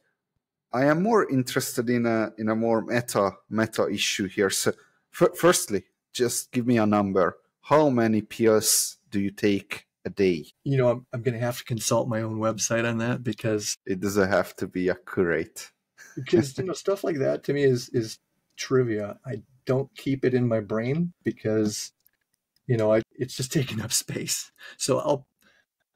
I am more interested in a in a more meta meta issue here. So firstly, just give me a number. How many pills do you take a day? You know, I'm I'm going to have to consult my own website on that, because it doesn't have to be accurate. Because, you know, stuff like that to me is is trivia. I don't keep it in my brain because, you know, I, it's just taking up space. So I'll,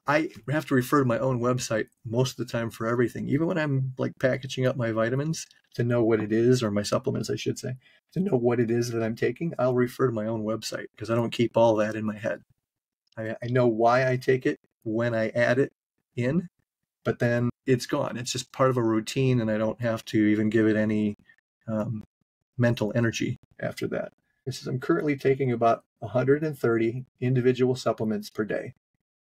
I have to refer to my own website most of the time for everything. Even when I'm like packaging up my vitamins to know what it is, or my supplements, I should say, to know what it is that I'm taking, I'll refer to my own website because I don't keep all that in my head. I, I know why I take it, when I add it in, but then it's gone. It's just part of a routine, and I don't have to even give it any um, mental energy after that. This is, I'm currently taking about one hundred thirty individual supplements per day.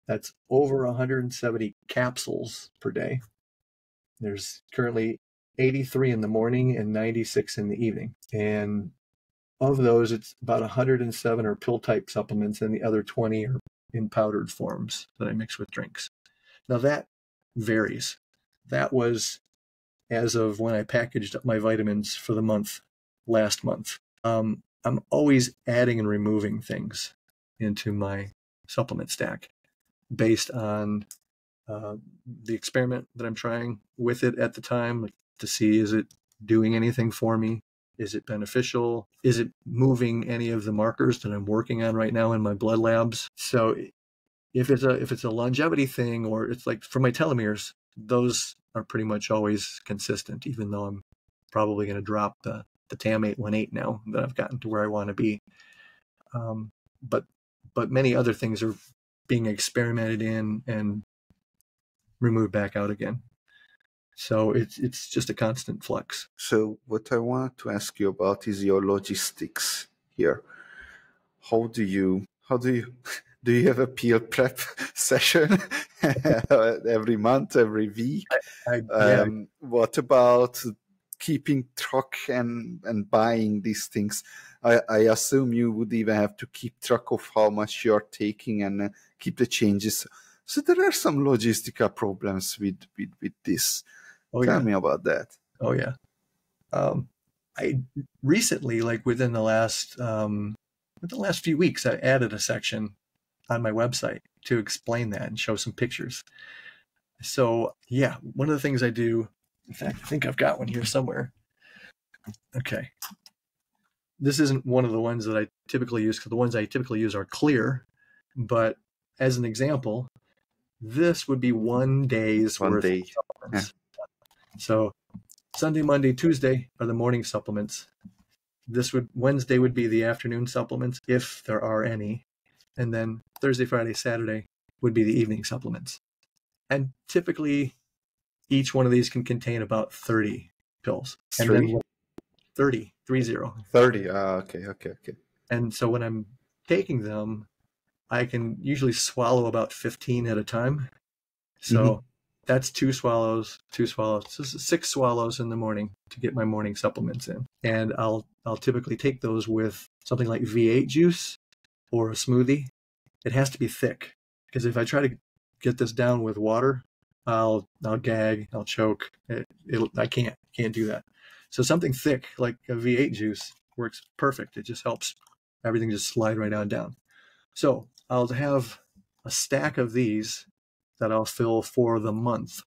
That's over one hundred seventy capsules per day. There's currently eighty-three in the morning and ninety-six in the evening. And of those, it's about one hundred seven are pill-type supplements, and the other twenty are in powdered forms that I mix with drinks. Now that varies. That was as of when I packaged up my vitamins for the month, last month. Um, I'm always adding and removing things into my supplement stack based on uh, the experiment that I'm trying with it at the time, like, to see, is it doing anything for me? Is it beneficial? Is it moving any of the markers that I'm working on right now in my blood labs? So if it's a, if it's a longevity thing, or it's like for my telomeres, those are pretty much always consistent, even though I'm probably going to drop the, the T A M eight one eight now that I've gotten to where I want to be. Um, but but many other things are being experimented in and removed back out again. So it's it's just a constant flux. So what I want to ask you about is your logistics here. How do you how do you do you have a P L prep session every month, every week? I, I, yeah. um, what about keeping track and and buying these things? I, I assume you would even have to keep track of how much you're taking and keep the changes. So there are some logistical problems with with, with this. Oh, Tell yeah. me about that. Oh yeah. Um, I recently, like within the last um, within the last few weeks, I added a section on my website to explain that and show some pictures. So yeah, one of the things I do. In fact, I think I've got one here somewhere. Okay. This isn't one of the ones that I typically use, because the ones I typically use are clear. But as an example, this would be one day's one worth day. of supplements. Yeah. So Sunday, Monday, Tuesday are the morning supplements. This would Wednesday would be the afternoon supplements, if there are any. And then Thursday, Friday, Saturday would be the evening supplements. And typically, each one of these can contain about thirty pills. And three. Then thirty, three zero. thirty, ah, uh, okay, okay, okay. And so when I'm taking them, I can usually swallow about fifteen at a time. So mm-hmm. that's two swallows, two swallows, so six swallows in the morning to get my morning supplements in. And I'll, I'll typically take those with something like V eight juice or a smoothie. It has to be thick, because if I try to get this down with water, I'll, I'll gag, I'll choke. It, it'll, I can't, can't do that. So something thick like a V eight juice works perfect. It just helps everything just slide right on down. So I'll have a stack of these that I'll fill for the month,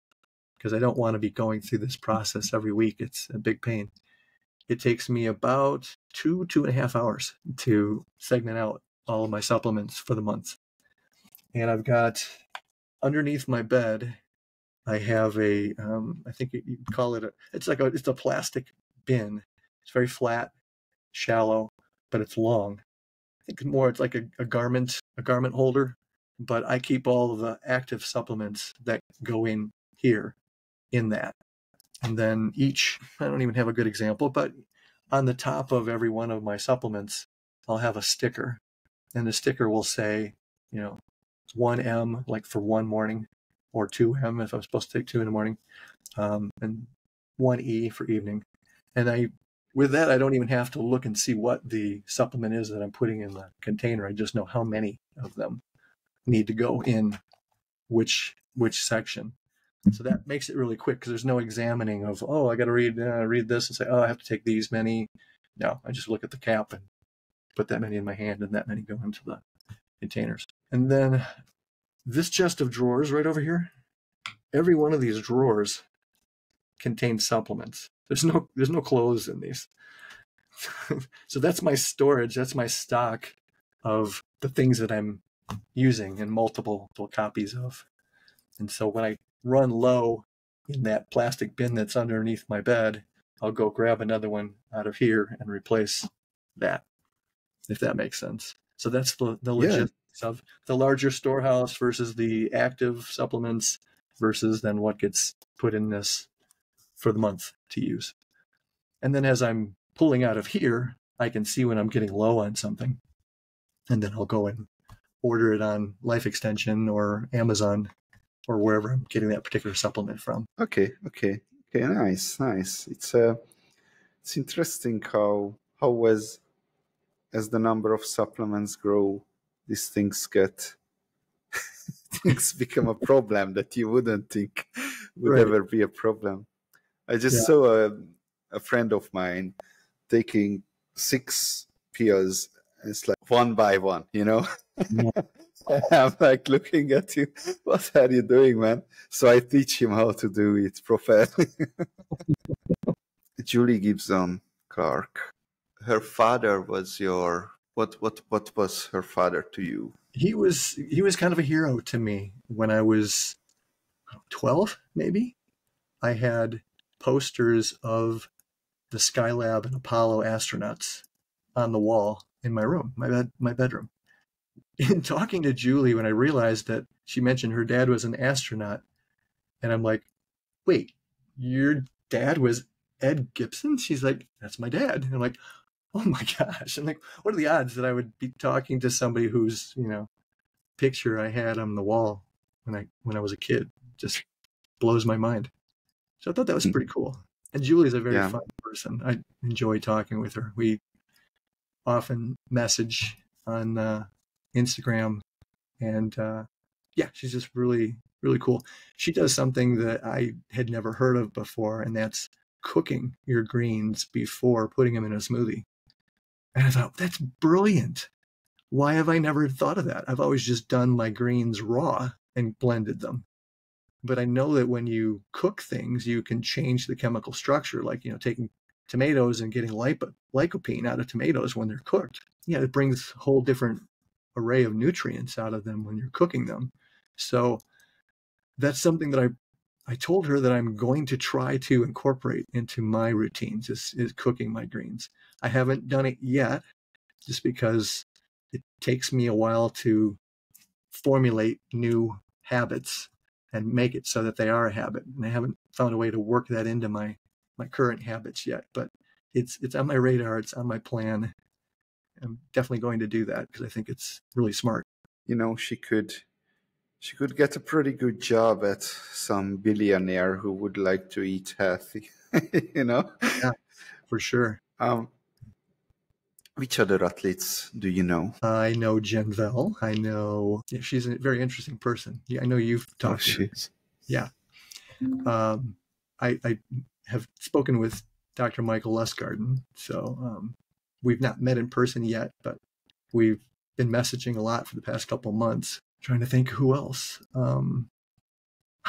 because I don't want to be going through this process every week. It's a big pain. It takes me about two, two and a half hours to segment out all of my supplements for the month. And I've got underneath my bed, I have a, um, I think you call it a, it's like a, it's a plastic bin. It's very flat, shallow, but it's long. I think more it's like a, a garment, a garment holder, but I keep all of the active supplements that go in here in that. And then each, I don't even have a good example, but on the top of every one of my supplements, I'll have a sticker, and the sticker will say, you know, one M, like for one morning, or two M if I'm supposed to take two in the morning, um, and one E for evening. And I, with that, I don't even have to look and see what the supplement is that I'm putting in the container. I just know how many of them need to go in which which section. So that makes it really quick, because there's no examining of, oh, I got to read uh, read this and say, oh, I have to take these many. No, I just look at the cap and put that many in my hand, and that many go into the containers. And then this chest of drawers right over here, every one of these drawers contains supplements. There's no there's no clothes in these. So that's my storage, that's my stock of the things that I'm using in multiple copies of. And so when I run low in that plastic bin that's underneath my bed, I'll go grab another one out of here and replace that, if that makes sense. So that's the, the legit. Yeah. Of the larger storehouse versus the active supplements versus then what gets put in this for the month to use. And then as I'm pulling out of here, I can see when I'm getting low on something, and then I'll go and order it on Life Extension or Amazon or wherever I'm getting that particular supplement from. Okay. Okay. Okay. Nice. Nice. It's uh, it's interesting how, how as, as the number of supplements grow, these things get, things become a problem that you wouldn't think would right. ever be a problem. I just yeah. saw a, a friend of mine taking six peers. It's like one by one, you know? Yeah. I'm like looking at you. What are you doing, man? So I teach him how to do it properly. Julie Gibson Clark. Her father was your what what what was her father to you? He was he was kind of a hero to me. When I was twelve, maybe, I had posters of the Skylab and Apollo astronauts on the wall in my room, my bed, my bedroom. In talking to Julie, when I realized that she mentioned her dad was an astronaut, and I'm like, wait, your dad was Ed Gibson? She's like, that's my dad. And I'm like, oh my gosh. I'm like, what are the odds that I would be talking to somebody whose, you know, picture I had on the wall when I, when I was a kid? Just blows my mind. So I thought that was pretty cool. And Julie's a very yeah. fun person. I enjoy talking with her. We often message on uh, Instagram, and uh, yeah, she's just really, really cool. She does something that I had never heard of before, and that's cooking your greens before putting them in a smoothie. And I thought, that's brilliant. Why have I never thought of that? I've always just done my greens raw and blended them. But I know that when you cook things, you can change the chemical structure, like, you know, taking tomatoes and getting lipo lycopene out of tomatoes when they're cooked. Yeah, it brings a whole different array of nutrients out of them when you're cooking them. So that's something that I I told her that I'm going to try to incorporate into my routines, is, is cooking my greens. I haven't done it yet, just because it takes me a while to formulate new habits and make it so that they are a habit. And I haven't found a way to work that into my, my current habits yet, but it's, it's on my radar. It's on my plan. I'm definitely going to do that because I think it's really smart. You know, she could... She could get a pretty good job at some billionaire who would like to eat healthy, you know? Yeah, for sure. Um, which other athletes do you know? I know Jen Vell. I know yeah, she's a very interesting person. Yeah, I know you've talked oh, to her. Yeah. Um, I, I have spoken with Doctor Michael Lustgarten. So um, we've not met in person yet, but we've been messaging a lot for the past couple months. Trying to think who else. Um,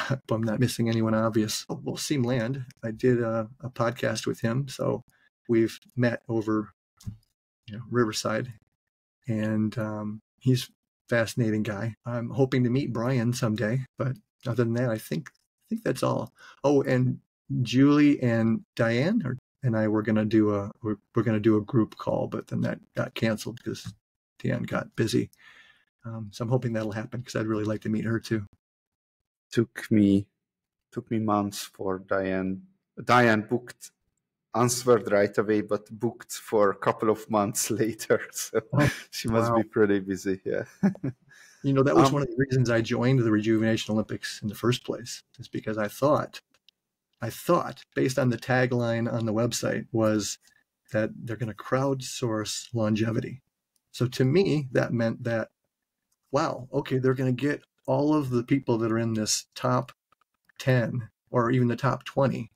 but I'm not missing anyone obvious. Oh, well, Seam Land. I did a, a podcast with him. So we've met over, you know, Riverside. And um, he's a fascinating guy. I'm hoping to meet Brian someday. But other than that, I think I think that's all. Oh, and Julie and Diane or, and I were gonna do a we're, we're gonna do a group call, but then that got canceled because Diane got busy. Um, so I'm hoping that'll happen because I'd really like to meet her too. Took me, took me months for Diane. Diane booked, answered right away, but booked for a couple of months later. So oh, she must wow. be pretty busy. Yeah. You know, that was um, one of the reasons I joined the Rejuvenation Olympics in the first place, is because I thought, I thought based on the tagline on the website was that they're going to crowdsource longevity. So to me, that meant that, wow, okay, they're going to get all of the people that are in this top ten or even the top twenty,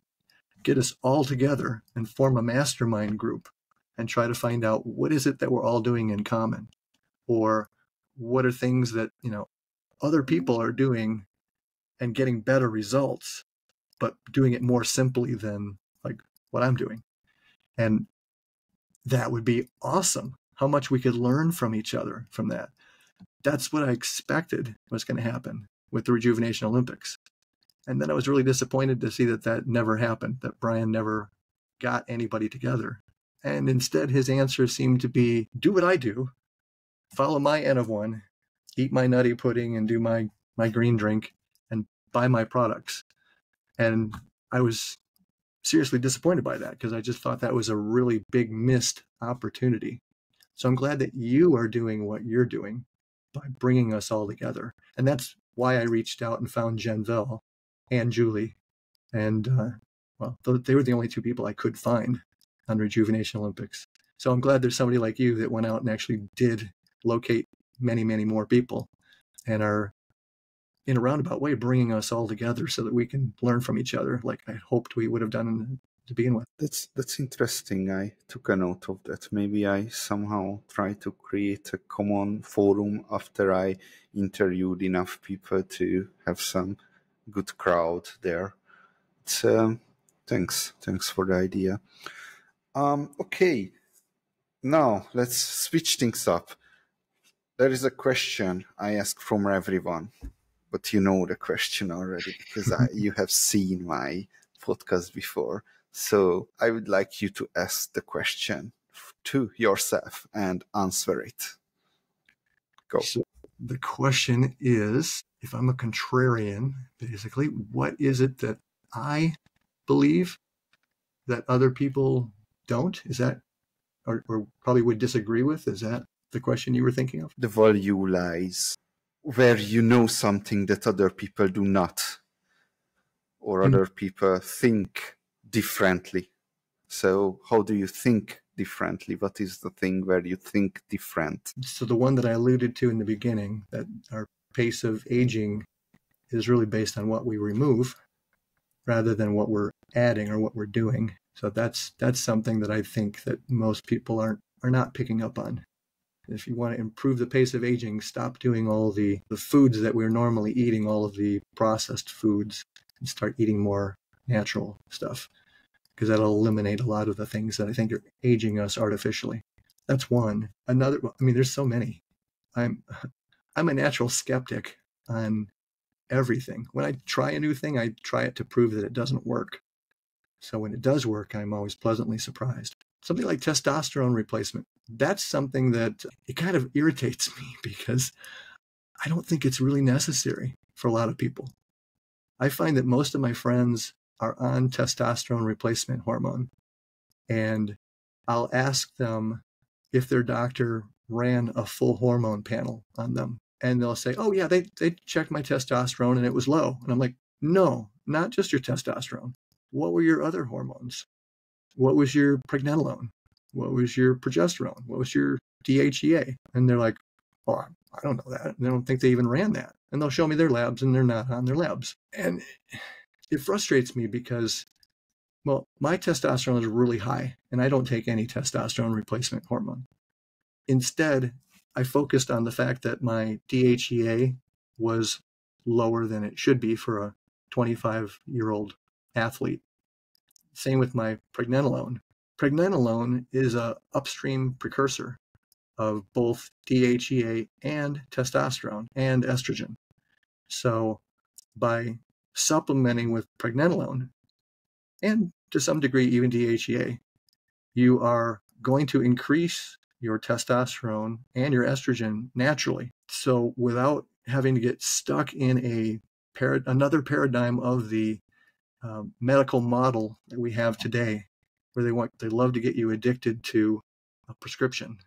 get us all together and form a mastermind group and try to find out what is it that we're all doing in common, or what are things that, you know, other people are doing and getting better results, but doing it more simply than like what I'm doing. And that would be awesome. How much we could learn from each other from that. That's what I expected was going to happen with the Rejuvenation Olympics. And then I was really disappointed to see that that never happened, that Brian never got anybody together. And instead, his answer seemed to be, do what I do, follow my N of one, eat my nutty pudding and do my, my green drink and buy my products. And I was seriously disappointed by that because I just thought that was a really big missed opportunity. So I'm glad that you are doing what you're doing by bringing us all together. And that's why I reached out and found Jen Vell and Julie. And, uh, well, they were the only two people I could find on Rejuvenation Olympics. So I'm glad there's somebody like you that went out and actually did locate many, many more people and are, in a roundabout way, bringing us all together so that we can learn from each other, like I hoped we would have done in to begin with. That's, that's interesting. I took a note of that. Maybe I somehow try to create a common forum after I interviewed enough people to have some good crowd there. It's, um, thanks. Thanks for the idea. Um, okay. Now let's switch things up. There is a question I ask from everyone, but you know the question already because I, you have seen my podcast before. So I would like you to ask the question to yourself and answer it. Go. So the question is, if I'm a contrarian, basically, what is it that I believe that other people don't? Is that, or, or probably would disagree with? Is that the question you were thinking of? The value lies where you know something that other people do not, or other people think differently. So how do you think differently? What is the thing where you think different? So the one that I alluded to in the beginning, that our pace of aging is really based on what we remove rather than what we're adding or what we're doing. So that's that's something that I think that most people aren't are not picking up on. If you want to improve the pace of aging, stop doing all the, the foods that we're normally eating, all of the processed foods, and start eating more natural stuff, because that'll eliminate a lot of the things that I think are aging us artificially. That's one. Another, I mean, there's so many. I'm, I'm a natural skeptic on everything. When I try a new thing, I try it to prove that it doesn't work. So when it does work, I'm always pleasantly surprised. Something like testosterone replacement. That's something that it kind of irritates me because I don't think it's really necessary for a lot of people. I find that most of my friends are on testosterone replacement hormone, and I'll ask them if their doctor ran a full hormone panel on them, and they'll say, oh yeah, they, they checked my testosterone and it was low. And I'm like, no, not just your testosterone. What were your other hormones? What was your pregnenolone? What was your progesterone? What was your D H E A? And they're like, oh, I don't know that. And I don't think they even ran that. And they'll show me their labs, and they're not on their labs. And it frustrates me because, well, my testosterone is really high, and I don't take any testosterone replacement hormone. Instead, I focused on the fact that my D H E A was lower than it should be for a twenty-five-year-old athlete. Same with my pregnenolone. Pregnenolone is an upstream precursor of both D H E A and testosterone and estrogen. So by supplementing with pregnenolone, and to some degree even D H E A, you are going to increase your testosterone and your estrogen naturally. So without having to get stuck in a parad- another paradigm of the uh, medical model that we have today, where they want they love to get you addicted to a prescription,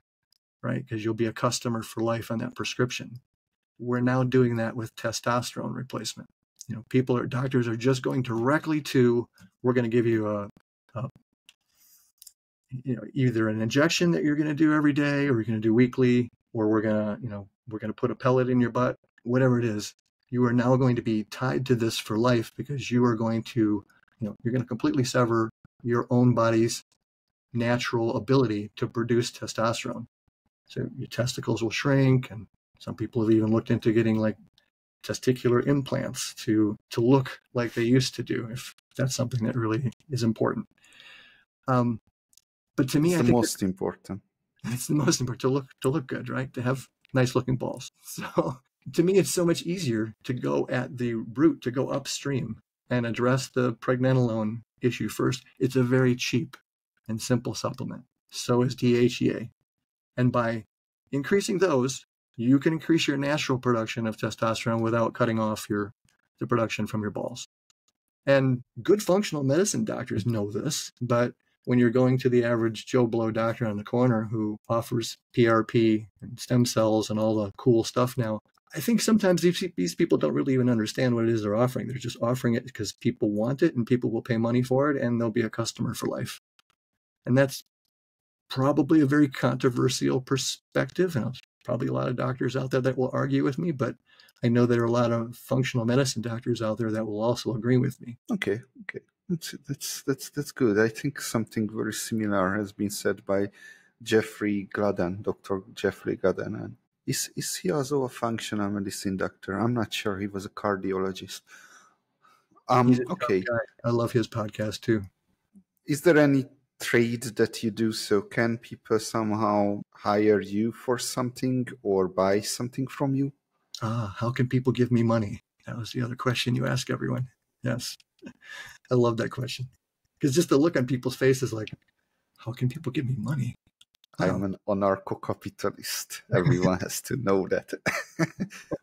right? Because you'll be a customer for life on that prescription. We're now doing that with testosterone replacement. You know, people or doctors are just going directly to, we're going to give you a, a, you know, either an injection that you're going to do every day, or you're going to do weekly, or we're going to, you know, we're going to put a pellet in your butt, whatever it is. You are now going to be tied to this for life because you are going to, you know, you're going to completely sever your own body's natural ability to produce testosterone. So your testicles will shrink, and some people have even looked into getting like testicular implants to to look like they used to do, if that's something that really is important. Um, but to me, it's I the think most that, important. It's the most important to look to look good, right? To have nice looking balls. So to me, it's so much easier to go at the root, to go upstream and address the pregnenolone issue first. It's a very cheap and simple supplement. So is D H E A. And by increasing those, you can increase your natural production of testosterone without cutting off your the production from your balls. And good functional medicine doctors know this, but when you're going to the average Joe Blow doctor on the corner who offers P R P and stem cells and all the cool stuff now, I think sometimes these people don't really even understand what it is they're offering. They're just offering it because people want it and people will pay money for it, and they'll be a customer for life. And that's probably a very controversial perspective, and there's probably a lot of doctors out there that will argue with me, but I know there are a lot of functional medicine doctors out there that will also agree with me. Okay, okay. That's, that's, that's, that's good. I think something very similar has been said by Jeffrey Gladden, Doctor Jeffrey Gladden. And is, is he also a functional medicine doctor? I'm not sure. He was a cardiologist. Um, He's a okay. Guy. I love his podcast too. Is there any trade that you do? So can people somehow hire you for something or buy something from you? Ah, how can people give me money? That was the other question you ask everyone. Yes. I love that question. Because just the look on people's faces like, how can people give me money? I am an anarcho-capitalist. Everyone has to know that.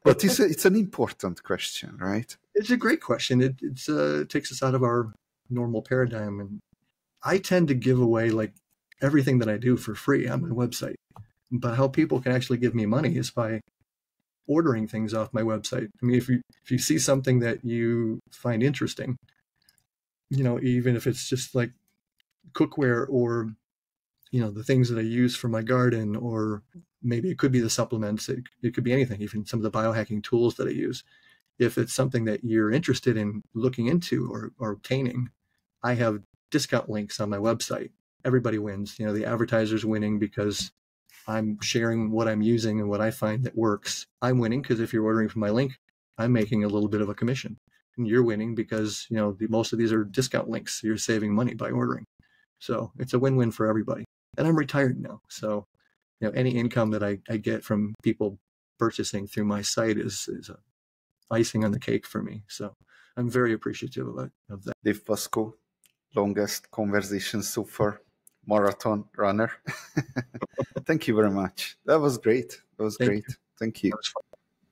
But it's, a, it's an important question, right? It's a great question. It it's, uh, it takes us out of our normal paradigm. And I tend to give away like everything that I do for free on my website. But how people can actually give me money is by ordering things off my website. I mean, if you if you see something that you find interesting, you know, even if it's just like cookware or, you know, the things that I use for my garden, or maybe it could be the supplements. It, it could be anything, even some of the biohacking tools that I use. If it's something that you're interested in looking into or, or obtaining, I have discount links on my website. Everybody wins. You know, the advertiser's winning because I'm sharing what I'm using and what I find that works. I'm winning because if you're ordering from my link, I'm making a little bit of a commission. And you're winning because, you know, the, most of these are discount links. So you're saving money by ordering. So it's a win-win for everybody. And I'm retired now. So, you know, any income that I, I get from people purchasing through my site is, is a icing on the cake for me. So I'm very appreciative of, of that. Dave Pascoe, longest conversation so far, marathon runner. Thank you very much. That was great. That was Thank great. You. Thank you.